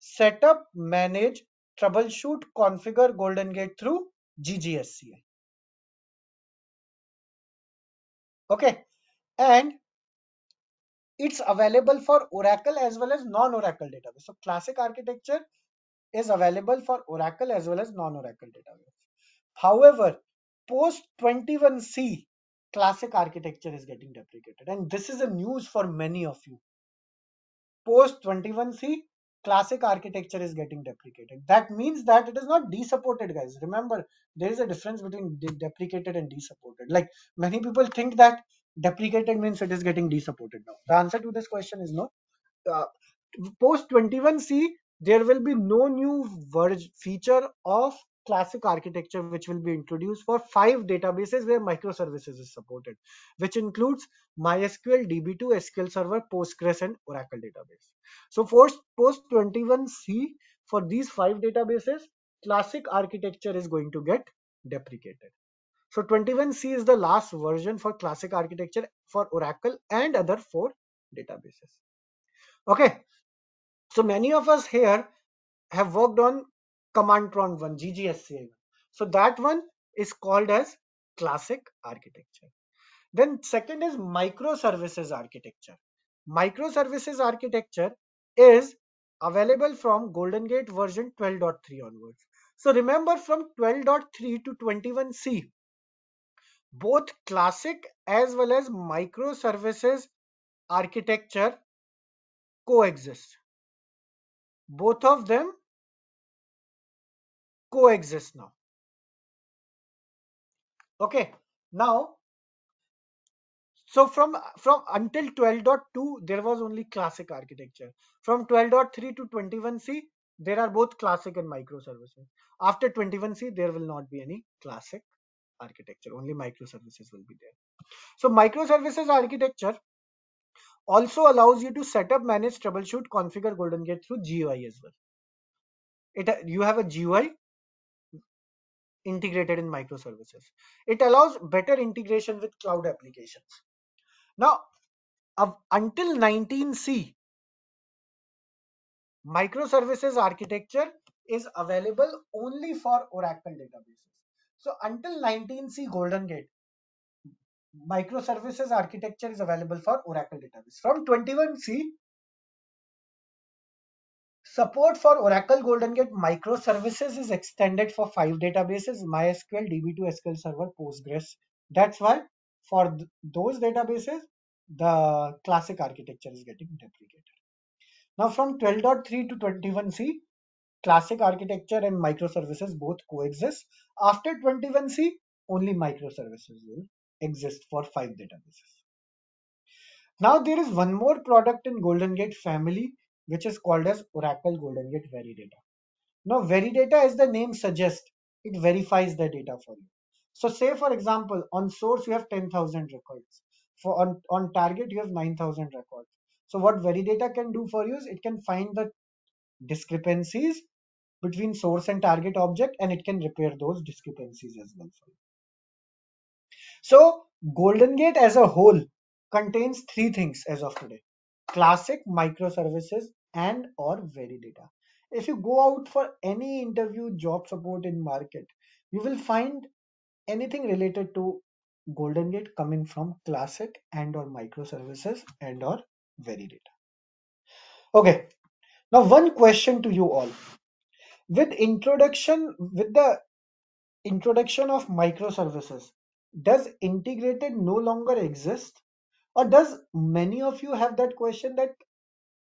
set up, manage, troubleshoot, configure Golden Gate through GGSCI. Okay, and it's available for Oracle as well as non-Oracle database. So classic architecture is available for Oracle as well as non-Oracle database. However, post 21c, classic architecture is getting deprecated, and this is a news for many of you. Post 21c, classic architecture is getting deprecated. That means that it is not desupported, guys. Remember, there is a difference between deprecated and desupported. Like many people think that deprecated means it is getting desupported now. The answer to this question is no. Post 21c, there will be no new feature of classic architecture which will be introduced for 5 databases where microservices is supported, which includes MySQL, DB2, SQL Server, Postgres, and Oracle Database. So post 21c, for these 5 databases, classic architecture is going to get deprecated. So 21c is the last version for classic architecture for Oracle and other 4 databases. Okay, so many of us here have worked on command prompt one, GGSCI. So that one is called as classic architecture. Then second is microservices architecture. Microservices architecture is available from Golden Gate version 12.3 onwards. So remember, from 12.3 to 21c, both classic as well as microservices architecture coexist. Both of them coexist now. Okay, now, so from until 12.2 there was only classic architecture. From 12.3 to 21c there are both classic and microservices. After 21c there will not be any classic architecture. Only microservices will be there. So microservices architecture also allows you to set up, manage, troubleshoot, configure Golden Gate through GUI as well. You have a GUI integrated in microservices. It allows better integration with cloud applications. Now, until 19C, microservices architecture is available only for Oracle databases. So until 19C Golden Gate, microservices architecture is available for Oracle database. From 21C, support for Oracle Golden Gate microservices is extended for 5 databases: MySQL, DB2, SQL Server, Postgres. That's why for those databases, the classic architecture is getting deprecated. Now from 12.3 to 21C, classic architecture and microservices both coexist. After 21C, only microservices will exist for 5 databases. Now there is one more product in Golden Gate family, which is called as Oracle Golden Gate Veridata. Now Veridata, as the name suggests, it verifies the data for you. So say for example, on source you have 10,000 records. For on target you have 9,000 records. So what Veridata can do for you is it can find the discrepancies between source and target object, and it can repair those discrepancies as well for you. So Golden Gate as a whole contains 3 things as of today: classic, microservices, and or Veridata. If you go out for any interview, job support in market, you will find anything related to Golden Gate coming from classic and or microservices and or Veridata. Okay. Now one question to you all. With the introduction of microservices, does integrated no longer exist? Or does many of you have that question that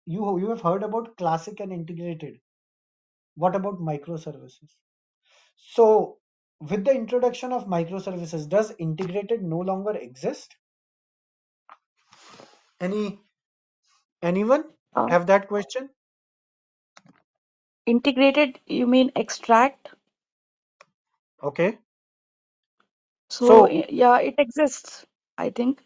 you have heard about classic and integrated? What about microservices? So with the introduction of microservices, does integrated no longer exist? Anyone have that question? Integrated, you mean extract? Okay. So yeah, it exists, I think.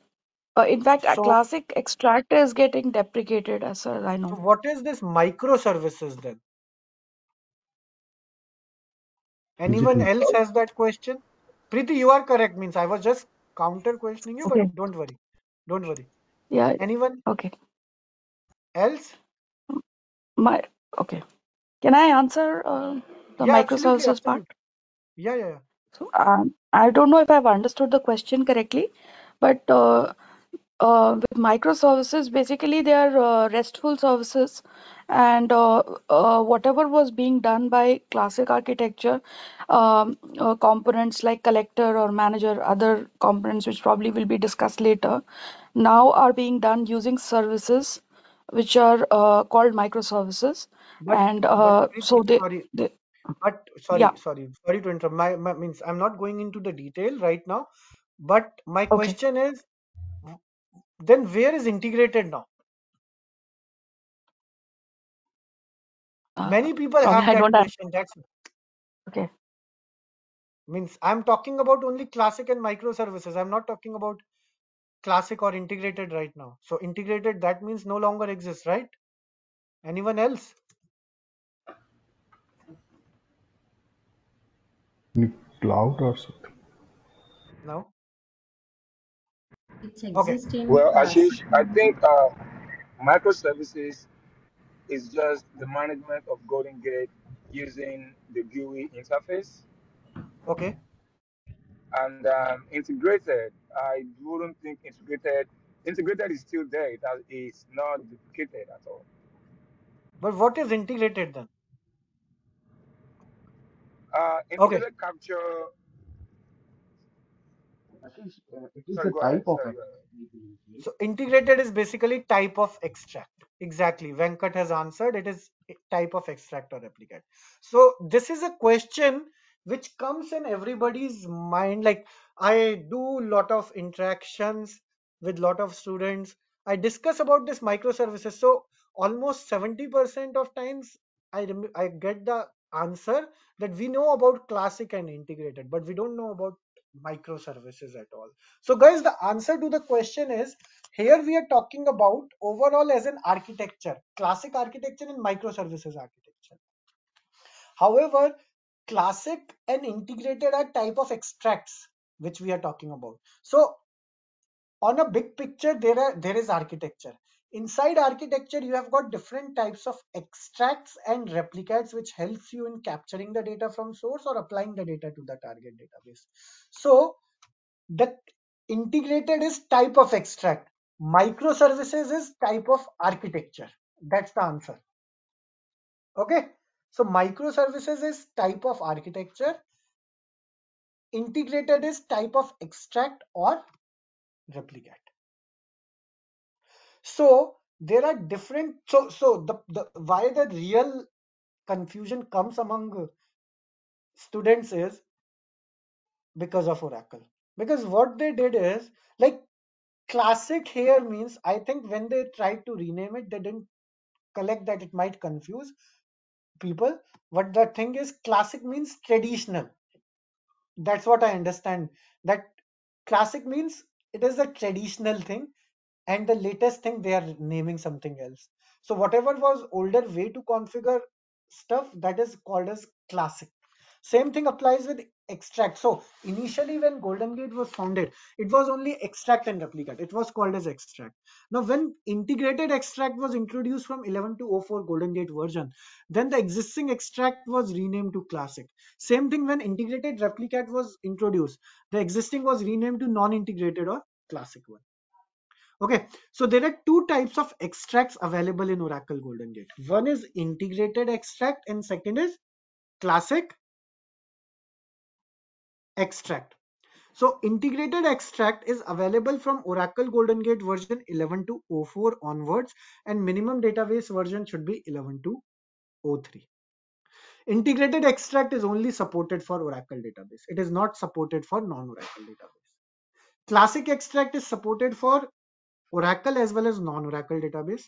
In fact, so, classic extractor is getting deprecated as far as I know. So what is this microservices then? Anyone else has that question? Preeti, you are correct. Means I was just counter questioning you, okay. But don't worry. Don't worry. Yeah. Anyone? Okay. Else? Okay. Can I answer the microservices part? Yeah, yeah. So I don't know if I've understood the question correctly, but with microservices, basically they are RESTful services, and whatever was being done by classic architecture, components like collector or manager, other components which probably will be discussed later, now are being done using services which are called microservices. Sorry to interrupt. My means I'm not going into the detail right now, but my question is, then where is integrated now? Many people have that question. That's okay. Means I'm talking about only classic and microservices. I'm not talking about classic or integrated right now. So integrated, that means no longer exists, right? Anyone else? Cloud or something? No. It's existing. Okay. Well, Ashish, I think microservices is just the management of Golden Gate using the GUI interface. Okay. And integrated, I wouldn't think integrated is still there. It's not duplicated at all. But what is integrated then? Integrated capture. It is a type of extract. So integrated is basically type of extract. Exactly, Venkat has answered. It is type of extract or replicate. So this is a question which comes in everybody's mind. Like, I do lot of interactions with lot of students. I discuss about this microservices. So almost 70% of times I get the answer that we know about classic and integrated, but we don't know about microservices at all. So guys, the answer to the question is, here we are talking about overall as an architecture, classic architecture and microservices architecture. However, classic and integrated are type of extracts which we are talking about. So on a big picture, there is architecture. Inside architecture, you have got different types of extracts and replicates, which helps you in capturing the data from source or applying the data to the target database. So the integrated is type of extract, microservices is type of architecture. That's the answer. Okay, so microservices is type of architecture, integrated is type of extract or replicate. So there are different, so the why the real confusion comes among students is because of Oracle. Because what they did is, like, classic here means, I think when they tried to rename it, they didn't collect that it might confuse people. But the thing is, classic means traditional. That's what I understand, that classic means it is a traditional thing, and the latest thing they are naming something else. So whatever was older way to configure stuff, that is called as classic. Same thing applies with extract. So initially when Golden Gate was founded, it was only extract and replicate. It was called as extract. Now when integrated extract was introduced from 11 to 04 Golden Gate version, then the existing extract was renamed to classic. Same thing when integrated replicate was introduced, the existing was renamed to non-integrated or classic one. Okay, so there are two types of extracts available in Oracle Golden Gate. One is integrated extract and second is classic extract. So integrated extract is available from Oracle Golden Gate version 11 to 04 onwards, and minimum database version should be 11 to 03. Integrated extract is only supported for Oracle database. It is not supported for non-Oracle database. Classic extract is supported for Oracle as well as non-Oracle database.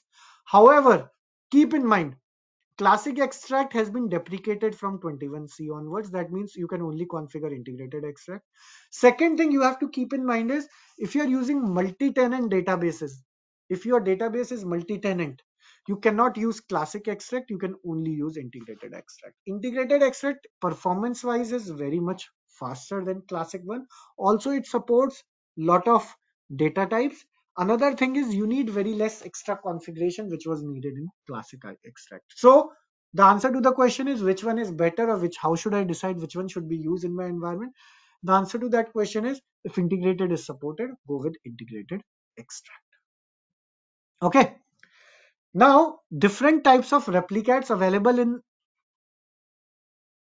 However, keep in mind, classic extract has been deprecated from 21c onwards. That means you can only configure integrated extract. Second thing you have to keep in mind is, if you are using multi-tenant databases, if your database is multi-tenant, you cannot use classic extract. You can only use integrated extract. Integrated extract performance wise is very much faster than classic one. Also, it supports lot of data types. Another thing is you need very less extra configuration which was needed in classic extract. So the answer to the question is, which one is better, or how should I decide which one should be used in my environment? The answer to that question is, if integrated is supported, go with integrated extract. Okay. Now, different types of replicates available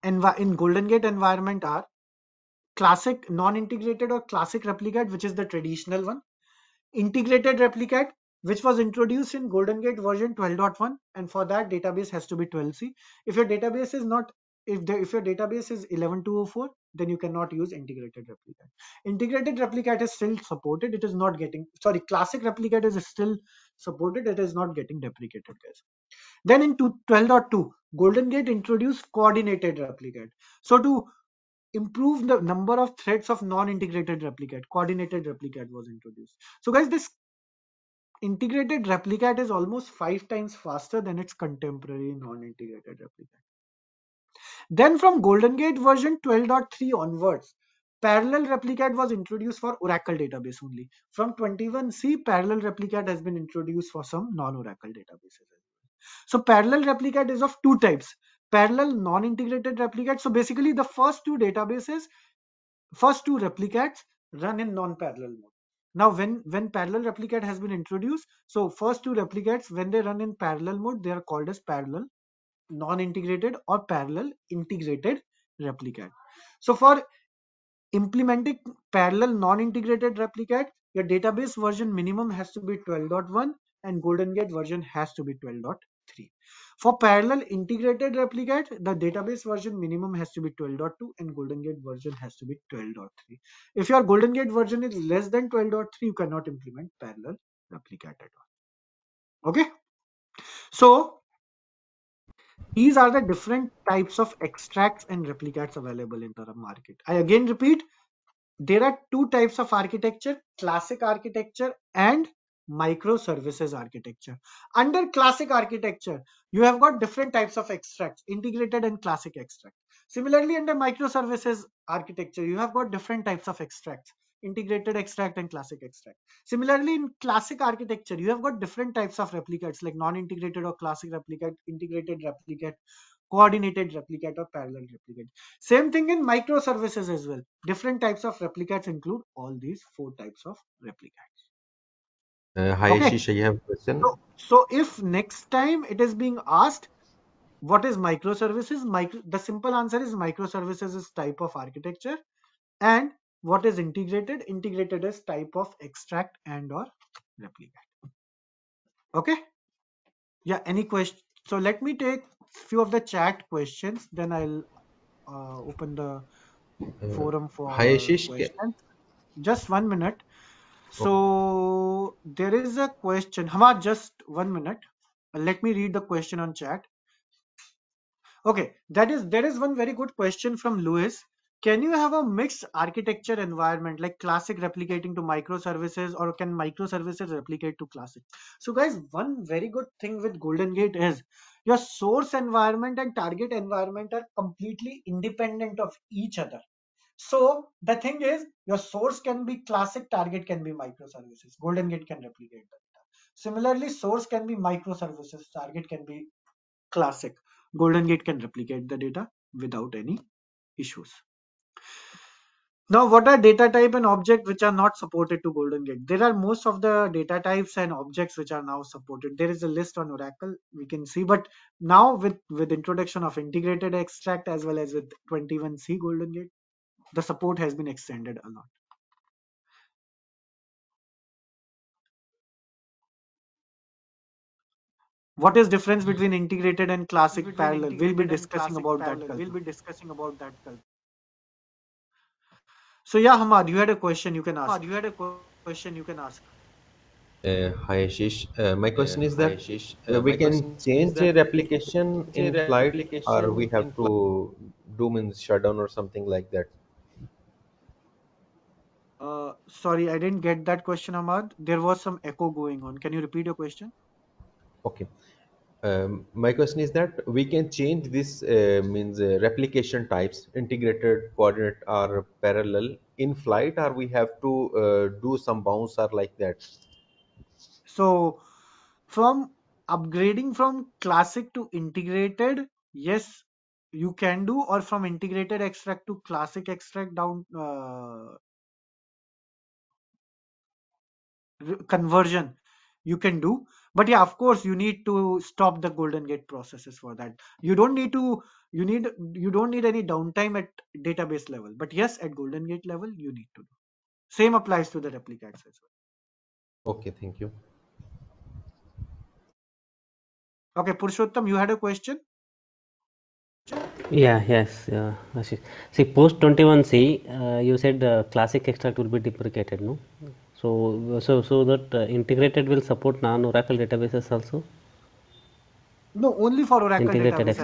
in Golden Gate environment are classic non-integrated or classic replicate, which is the traditional one. Integrated replicate, which was introduced in Golden Gate version 12.1, and for that database has to be 12c. If your database is not, if your database is 11.204, then you cannot use integrated replicate. Integrated replicate is still supported. It is not getting, sorry, classic replicate is still supported. It is not getting deprecated, guys. Then in 12.2, Golden Gate introduced coordinated replicate. So to improve the number of threads of non-integrated replicate, coordinated replicate was introduced. So guys, this integrated replicate is almost 5 times faster than its contemporary non-integrated replicate. Then from Golden Gate version 12.3 onwards, parallel replicate was introduced for Oracle database only. From 21c, parallel replicate has been introduced for some non-Oracle databases. So parallel replicate is of 2 types. Parallel non-integrated replicate. So basically the first two replicates run in non-parallel mode. Now when parallel replicate has been introduced, so first two replicates, when they run in parallel mode, they are called as parallel non-integrated or parallel integrated replicate. So for implementing parallel non-integrated replicate, your database version minimum has to be 12.1 and Golden Gate version has to be 12.3. For parallel integrated replicate, the database version minimum has to be 12.2 and Golden Gate version has to be 12.3. If your Golden Gate version is less than 12.3, you cannot implement parallel replicate at all. Okay, so these are the different types of extracts and replicates available in the market. I again repeat, there are two types of architecture: classic architecture and microservices architecture. Under classic architecture, you have got different types of extracts, integrated and classic extract. Similarly, under microservices architecture, you have got different types of extracts, integrated extract and classic extract. Similarly, in classic architecture, you have got different types of replicates like non-integrated or classic replicate, integrated replicate, coordinated replicate or parallel replicate. Same thing in microservices as well. Different types of replicates include all these four types of replicates. Hi, okay. Ashish, I have a question. So if next time it is being asked, what is microservices? The simple answer is microservices is type of architecture, and what is integrated? Integrated is type of extract and or replicate. Okay. Yeah. Any question? So let me take few of the chat questions. Then I'll open the forum for. Hi, Ashish. Just 1 minute. So there is a question. Hamad, just 1 minute. Let me read the question on chat. Okay, that is, there is one very good question from Lewis. Can you have a mixed architecture environment like classic replicating to microservices, or can microservices replicate to classic? So guys, one very good thing with Golden Gate is your source environment and target environment are completely independent of each other. So the thing is, your source can be classic, target can be microservices, Golden Gate can replicate that. Similarly, source can be microservices, target can be classic, Golden Gate can replicate the data without any issues. Now, what are data type and object which are not supported to Golden Gate? There are most of the data types and objects which are now supported. There is a list on Oracle, we can see, but now with introduction of integrated extract as well as with 21c Golden Gate, the support has been extended a lot. What is difference between integrated and classic parallel? We'll be discussing about that. So yeah, Hamad, you had a question. You can ask. Hi, Ashish. My question is that we can change the replication in flight, or we have to do means shutdown or something like that. Sorry, I didn't get that question, Ahmad. There was some echo going on. Can you repeat your question? Okay. My question is that we can change this replication types, integrated, coordinate, or parallel in flight, or we have to do some bounce or like that. So from upgrading from classic to integrated, yes, you can do, or from integrated extract to classic extract down conversion you can do, but yeah, of course you need to stop the Golden Gate processes for that. You don't need to, you don't need any downtime at database level, but yes, at Golden Gate level you need to do. Same applies to the replicates as well. Okay, thank you. Okay, Purushottam, you had a question. See, post 21c, you said classic extract will be deprecated, no? So that integrated will support non-Oracle databases also? No, only for Oracle database.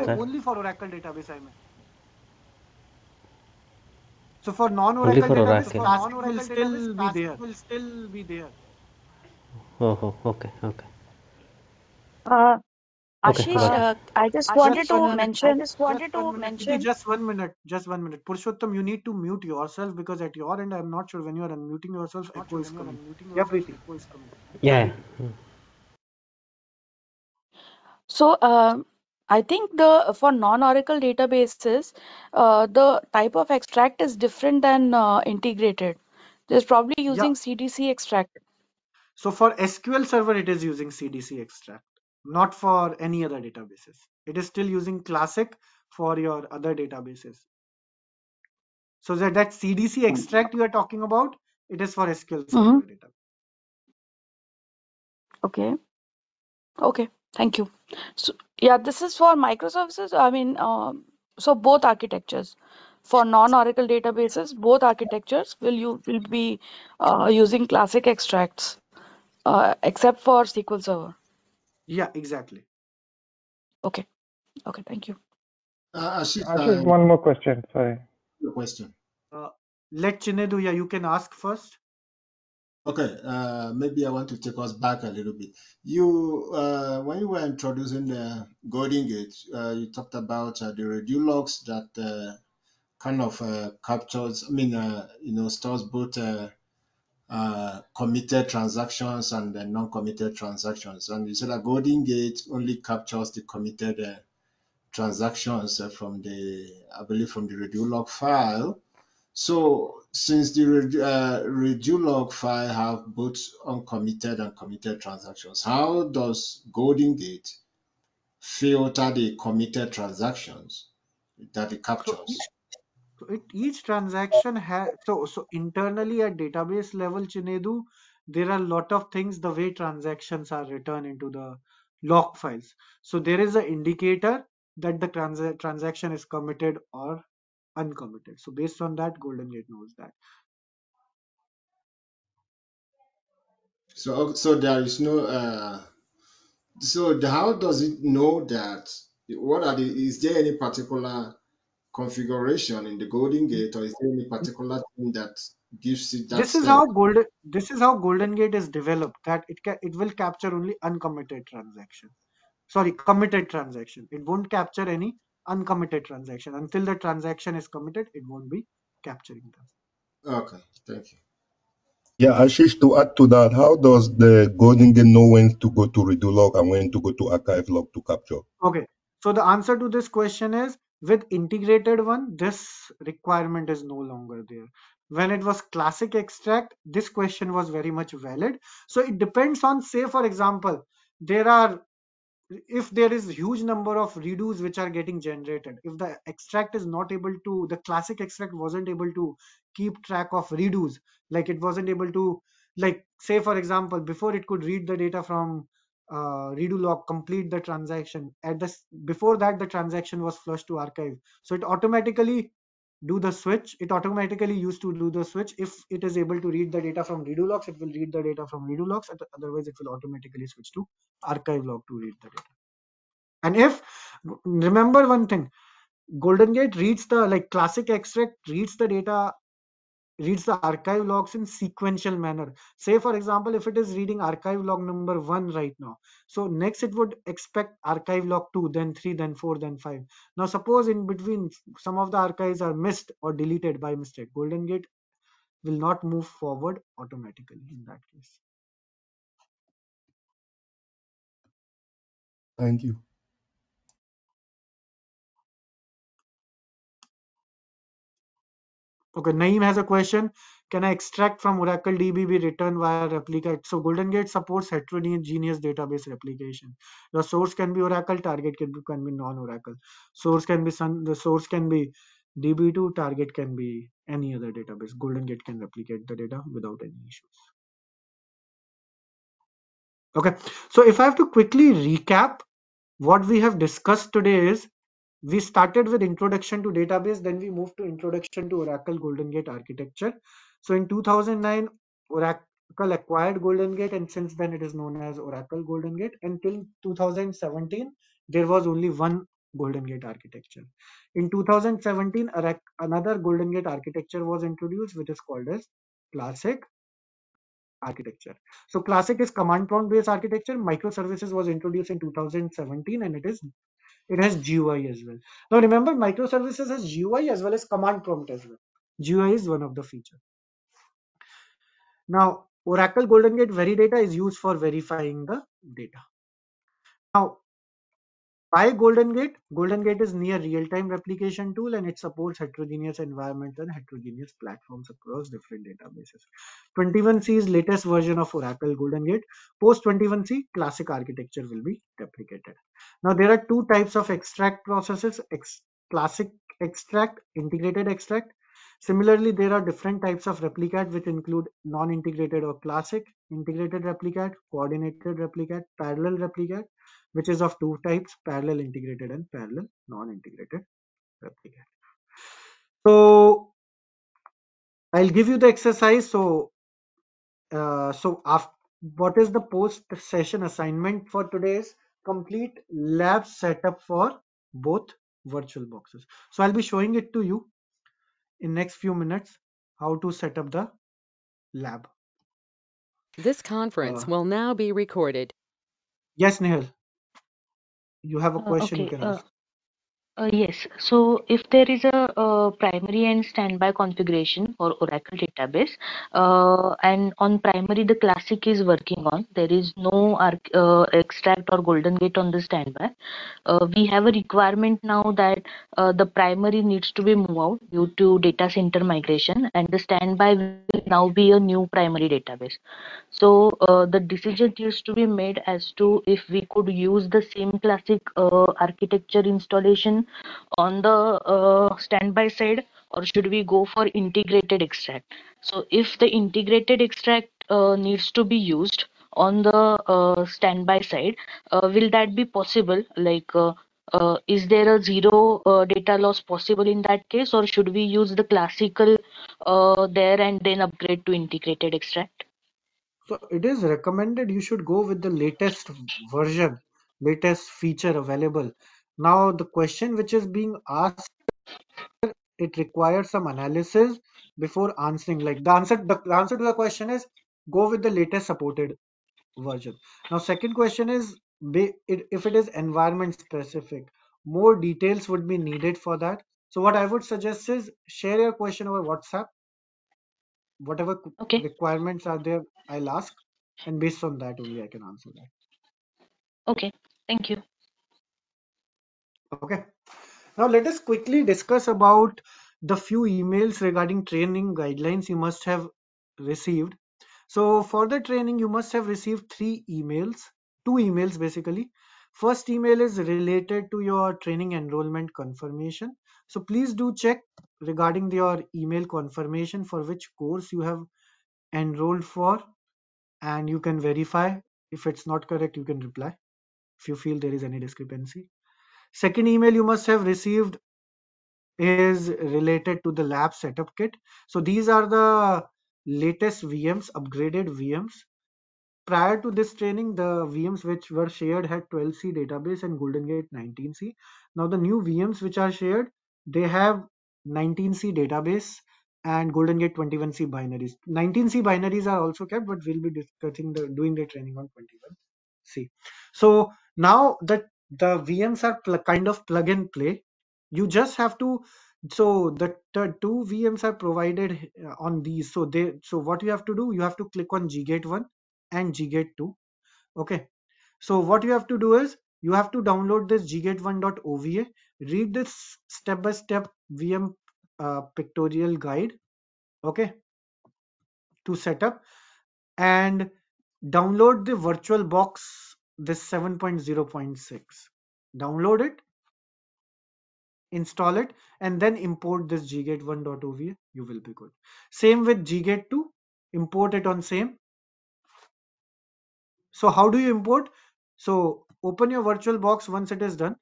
So for non-Oracle database, classic will still be there. Oh, okay, okay. Ashish, I just wanted to mention. Just 1 minute. Purushottam, you need to mute yourself, because at your end, I'm not sure when you are unmuting yourself. Echo is coming. So I think for non-Oracle databases, the type of extract is different than integrated. There's probably using CDC extract. So for SQL Server, it is using CDC extract. Not for any other databases. It is still using classic for your other databases. So that CDC extract you are talking about, it is for SQL Server database. Okay. Okay. Thank you. So yeah, this is for microservices. I mean, so both architectures for non-Oracle databases, both architectures will be using classic extracts, except for SQL Server. Yeah, exactly. Okay. Okay, thank you. Ashish, one more question. Sorry. Let Chinedu, yeah, you can ask first. Okay, maybe I want to take us back a little bit. You, when you were introducing the Golden Gate, you talked about the redo logs that kind of captures, I mean, you know, stores both committed transactions and the non-committed transactions. And you said that Golden Gate only captures the committed transactions from the, I believe, from the redo log file. So since the redo log file have both uncommitted and committed transactions, how does Golden Gate filter the committed transactions that it captures? So each transaction has, so internally at database level, Chinedu, there are a lot of things the way transactions are written into the log files. So there is an indicator that the transaction is committed or uncommitted. So based on that, Golden Gate knows that. So there is no so how does it know that? What are the, is there any particular configuration in the Golden Gate, or is there any particular thing that gives it that? This is how Golden Gate is developed, that it will capture only uncommitted transaction. Sorry, committed transaction. It won't capture any uncommitted transaction. Until the transaction is committed, it won't be capturing that. Okay, thank you. Yeah, Ashish, to add to that, how does the Golden Gate know when to go to redo log and when to go to archive log to capture? Okay, so the answer to this question is, with integrated one, this requirement is no longer there. When it was classic extract, this question was very much valid. So it depends on, say for example, there are, if there is huge number of redos which are getting generated, if the extract is not able to, the classic extract wasn't able to keep track of redos, like it wasn't able to, like say for example, before it could read the data from redo log, complete the transaction, at this, before that the transaction was flushed to archive, so it automatically do the switch, it automatically used to do the switch. If it is able to read the data from redo logs, it will read the data from redo logs, otherwise it will automatically switch to archive log to read the data. And if, remember one thing, Golden Gate reads the, like classic extract reads the data, reads the archive logs in sequential manner. Say for example, if it is reading archive log number 1 right now, so next it would expect archive log 2, then 3, then 4, then 5. Now suppose in between some of the archives are missed or deleted by mistake, Golden Gate will not move forward automatically in that case. Thank you. Okay, Naeem has a question. Can I extract from Oracle DB be returned via replica? So Golden Gate supports heterogeneous database replication. The source can be Oracle, target can be non-Oracle. Source can be DB2, target can be any other database. Golden Gate can replicate the data without any issues. Okay, so if I have to quickly recap, what we have discussed today is, we started with introduction to database, then we moved to introduction to Oracle Golden Gate architecture. So in 2009, Oracle acquired Golden Gate, and since then it is known as Oracle Golden Gate. Until 2017, there was only one Golden Gate architecture. In 2017, another Golden Gate architecture was introduced, which is called as Classic architecture. So Classic is command prompt based architecture. Microservices was introduced in 2017, and it has GUI as well. Now remember, microservices has GUI as well as command prompt as well. GUI is one of the features. Now Oracle Golden Gate Veridata is used for verifying the data. Now by Golden Gate is near real-time replication tool, and it supports heterogeneous environments and heterogeneous platforms across different databases. 21c is latest version of Oracle Golden Gate. Post 21c, classic architecture will be replicated. Now there are two types of extract processes, classic extract, integrated extract. Similarly, there are different types of replicate, which include non-integrated or classic, integrated replicate, coordinated replicate, parallel replicate, which is of two types, parallel integrated and parallel non-integrated replicate. So I'll give you the exercise. So, what is the post-session assignment for today is complete lab setup for both virtual boxes. So I'll be showing it to you in next few minutes, how to set up the lab. This conference will now be recorded. Yes, Nehal. You have a question you can ask. Yes. So if there is a primary and standby configuration for Oracle database, and on primary the classic is working on, there is no extract or golden gate on the standby. We have a requirement now that the primary needs to be moved out due to data center migration, and the standby will now be a new primary database. So the decision needs to be made as to if we could use the same classic architecture installation on the standby side, or should we go for integrated extract. So if the integrated extract needs to be used on the standby side, will that be possible? Like is there a zero data loss possible in that case, or should we use the classical there and then upgrade to integrated extract? So it is recommended you should go with the latest version, latest feature available. Now the question which is being asked, it requires some analysis before answering. Like the answer to the question is go with the latest supported version. Now second question is, if it is environment specific, more details would be needed for that. So what I would suggest is share your question over WhatsApp. Whatever requirements are there, I'll ask, and based on that only I can answer that. Okay, thank you. Okay, now let us quickly discuss about the few emails regarding training guidelines you must have received. So for the training, you must have received two emails basically. First email is related to your training enrollment confirmation. So please do check regarding your email confirmation for which course you have enrolled for, and you can verify. If it's not correct, you can reply if you feel there is any discrepancy. Second email you must have received is related to the lab setup kit. So these are the latest VMs, upgraded VMs. Prior to this training, the VMs which were shared had 12c database and Golden Gate 19c. Now the new VMs which are shared, they have 19c database and Golden Gate 21c binaries. 19c binaries are also kept, but we'll be discussing doing the training on 21c. So now the VMs are kind of plug and play. You just have to, so the two VMs are provided on these. So what you have to do, you have to click on GGate 1 and GGate 2. Okay. So what you have to do is you have to download this GGate1.ova, read this step-by-step VM pictorial guide. Okay. To set up and download the VirtualBox. This 7.0.6, download it, install it, and then import this ggate1.ova. You will be good. Same with ggate2, import it on same. So how do you import? So open your VirtualBox once it is done.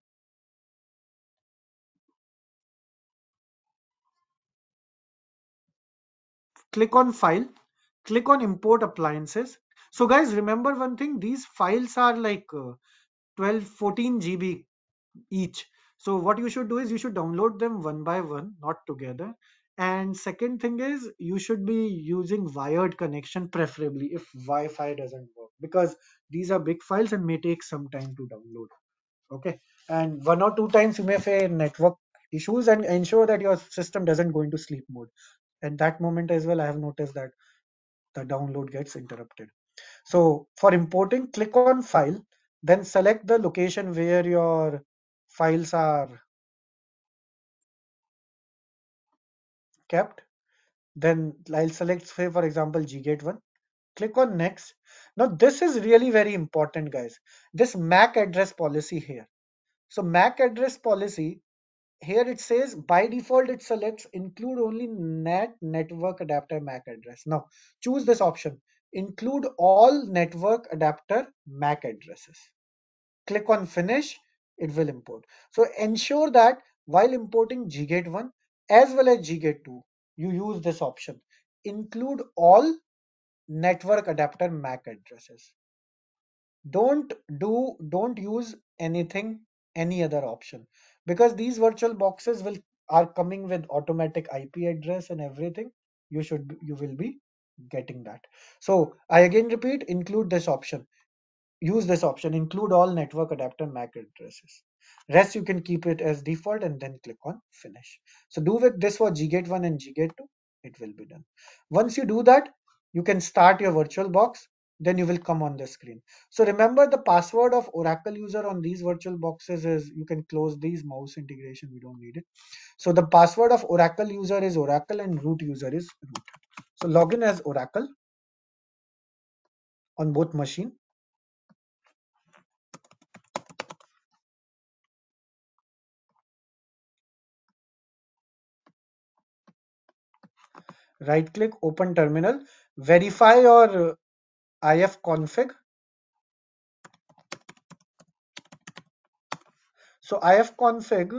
Click on File, click on Import Appliances. So guys, remember one thing, these files are like 12-14 GB each. So what you should do is you should download them one by one, not together. And second thing is you should be using wired connection, preferably if Wi-Fi doesn't work, because these are big files and may take some time to download. Okay. And one or two times you may face network issues, and ensure that your system doesn't go into sleep mode. At that moment as well, I have noticed that the download gets interrupted. So for importing, click on File, then select the location where your files are kept. Then I'll select, say for example, ggate1, click on Next. Now this is really very important, guys, this MAC address policy here. So MAC address policy here, it says by default it selects include only network adapter MAC address. Now choose this option, include all network adapter MAC addresses. Click on Finish, it will import. So ensure that while importing ggate1 as well as ggate2, you use this option, include all network adapter MAC addresses. Don't use any other option, because these virtual boxes are coming with automatic IP address and everything. you will be getting that. So I again repeat, include this option, use this option, include all network adapter MAC addresses. Rest you can keep it as default and then click on finish. So do with this for GGate 1 and GGate 2, it will be done. Once you do that, you can start your virtual box. Then you will come on the screen. So remember, the password of Oracle user on these virtual boxes is, you can close these, mouse integration, we don't need it. So the password of Oracle user is Oracle and root user is root. So login as Oracle on both machine. Right click, open terminal, verify your ifconfig. So ifconfig,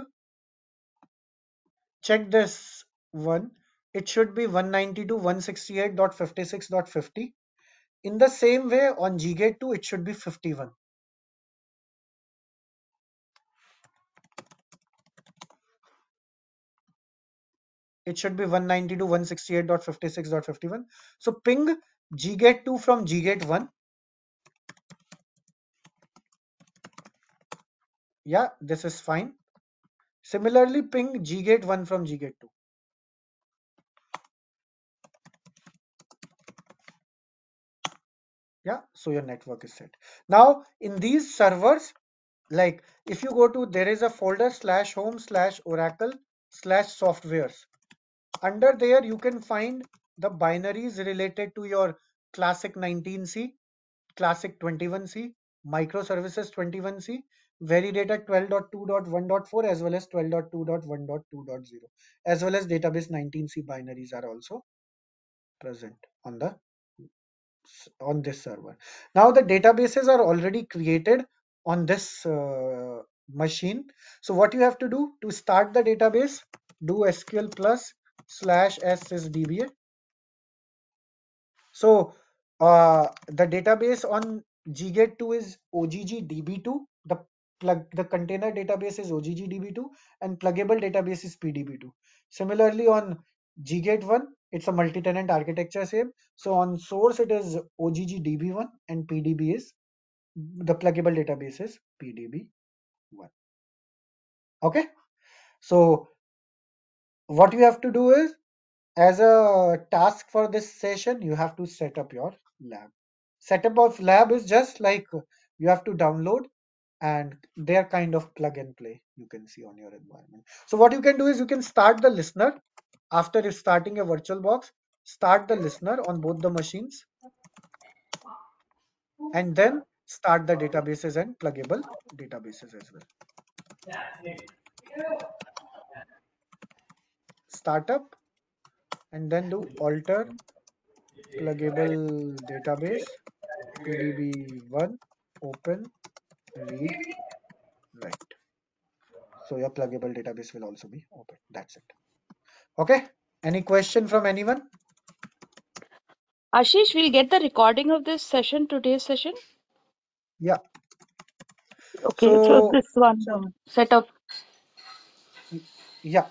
check this one, it should be 192.168.56.50. in the same way on GGate 2 it should be 51. It should be 192.168.56.51. So ping GGate 2 from GGate 1. Yeah, this is fine. Similarly, ping GGate 1 from GGate 2. Yeah, so your network is set. Now, in these servers, like if you go to, there is a folder /home/oracle/softwares. Under there, you can find the binaries related to your classic 19C, classic 21C, microservices 21C, Veridata 12.2.1.4 as well as 12.2.1.2.0, as well as database 19C binaries are also present on this server. Now the databases are already created on this machine. So what you have to do to start the database, do sql+/sysdba. So the database on GGate 2 is OGGDB2, the container database is OGGDB2, and pluggable database is PDB2. Similarly on GGate 1, it's a multi-tenant architecture same. So on source it is OGGDB1 and PDB is, the pluggable database is PDB1. Okay. So what you have to do is, as a task for this session, you have to set up your lab. Setup of lab is just like you have to download, and they're kind of plug and play, you can see on your environment. So what you can do is you can start the listener. After starting a virtual box, start the listener on both the machines and then start the databases and pluggable databases as well. Startup. And then do alter pluggable database PDB1 open read write. So your pluggable database will also be open. That's it. Okay. Any question from anyone? Ashish, we'll get the recording of this session, today's session. Yeah. Okay. So this one setup. Yeah.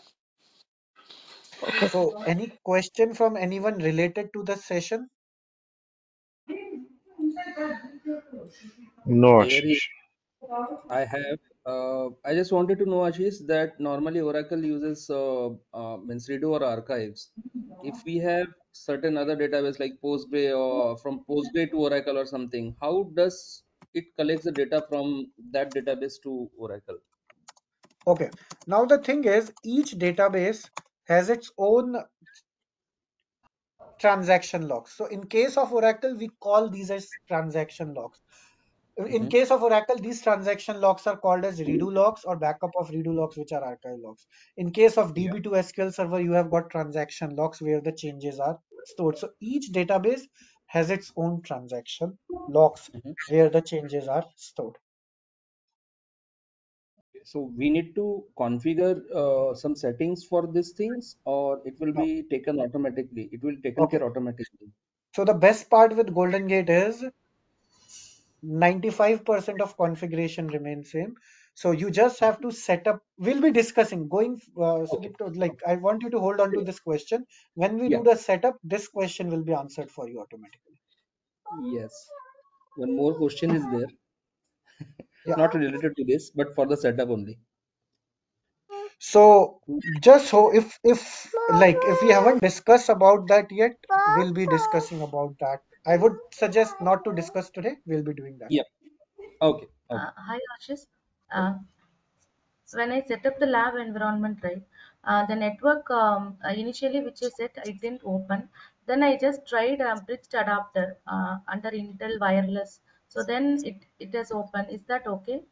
Okay. So any question from anyone related to the session? No, Ashish. I have. I just wanted to know, Ashish, that normally Oracle uses redo or archives. If we have certain other database like Postgres, or from Postgres to Oracle or something, how does it collect the data from that database to Oracle? Okay. Now the thing is, each database has its own transaction logs. So in case of Oracle, we call these as transaction logs. In case of Oracle, these transaction logs are called as redo logs or backup of redo logs, which are archive logs. In case of DB2 SQL Server, you have got transaction logs where the changes are stored. So each database has its own transaction logs where the changes are stored. So we need to configure some settings for these things, or it will be taken automatically. It will be taken care automatically. So the best part with Golden Gate is 95% of configuration remains same. So you just have to set up, we'll be discussing, going skip to, like, I want you to hold on to this question. When we do the setup, this question will be answered for you automatically. Yes. One more question is there. Not related to this, but for the setup only. So just so if like, if we haven't discussed about that yet, we'll be discussing about that. I would suggest not to discuss today. We'll be doing that. Yeah. Okay. Hi, Ashish. So when I set up the lab environment, right, the network initially, which you said, it didn't open. Then I just tried a bridged adapter under Intel wireless. So then it has opened. Is that okay?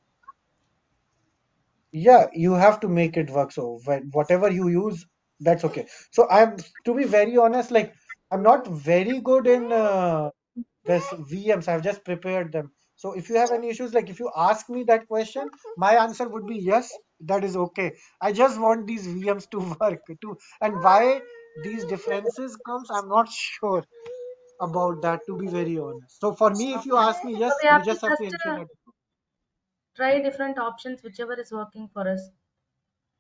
Yeah, you have to make it work. So whatever you use, that's okay. So I'm, to be very honest, like, I'm not very good in this VMs. I've just prepared them. So if you have any issues, like if you ask me that question, my answer would be yes, that is okay. I just want these VMs to work too. And why these differences comes, I'm not sure about that, to be very honest. So for me, if you ask me yes, so you just have to ensure that. Try different options, whichever is working for us.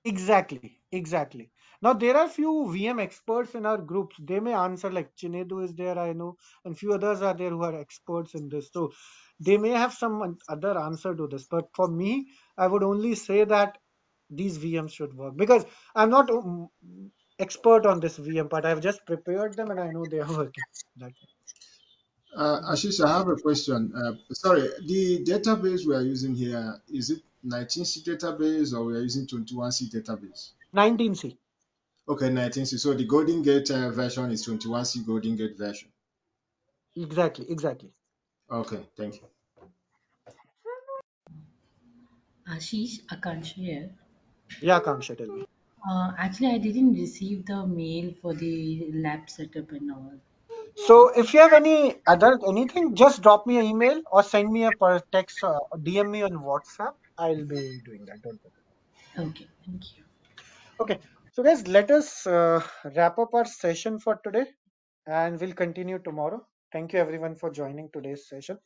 Exactly, exactly. Now, there are few VM experts in our groups. They may answer, like Chinedu is there, I know, and few others are there who are experts in this. So they may have some other answer to this. But for me, I would only say that these VMs should work, because I'm not expert on this VM part. I've just prepared them and I know they are working. That Ashish, I have a question. Sorry, the database we are using here, is it 19C database or we are using 21C database? 19C. Okay, 19C. So the Golden Gate version is 21C Golden Gate version. Exactly, exactly. Okay, thank you. Ashish, Akanksha here. Yeah, Akanksha, tell me. Actually, I didn't receive the mail for the lab setup and all. So if you have any other anything, just drop me an email or send me a text or DM me on WhatsApp. I'll be doing that. Don't worry. Okay, thank you. Okay, so guys, let us wrap up our session for today and we'll continue tomorrow. Thank you everyone for joining today's session.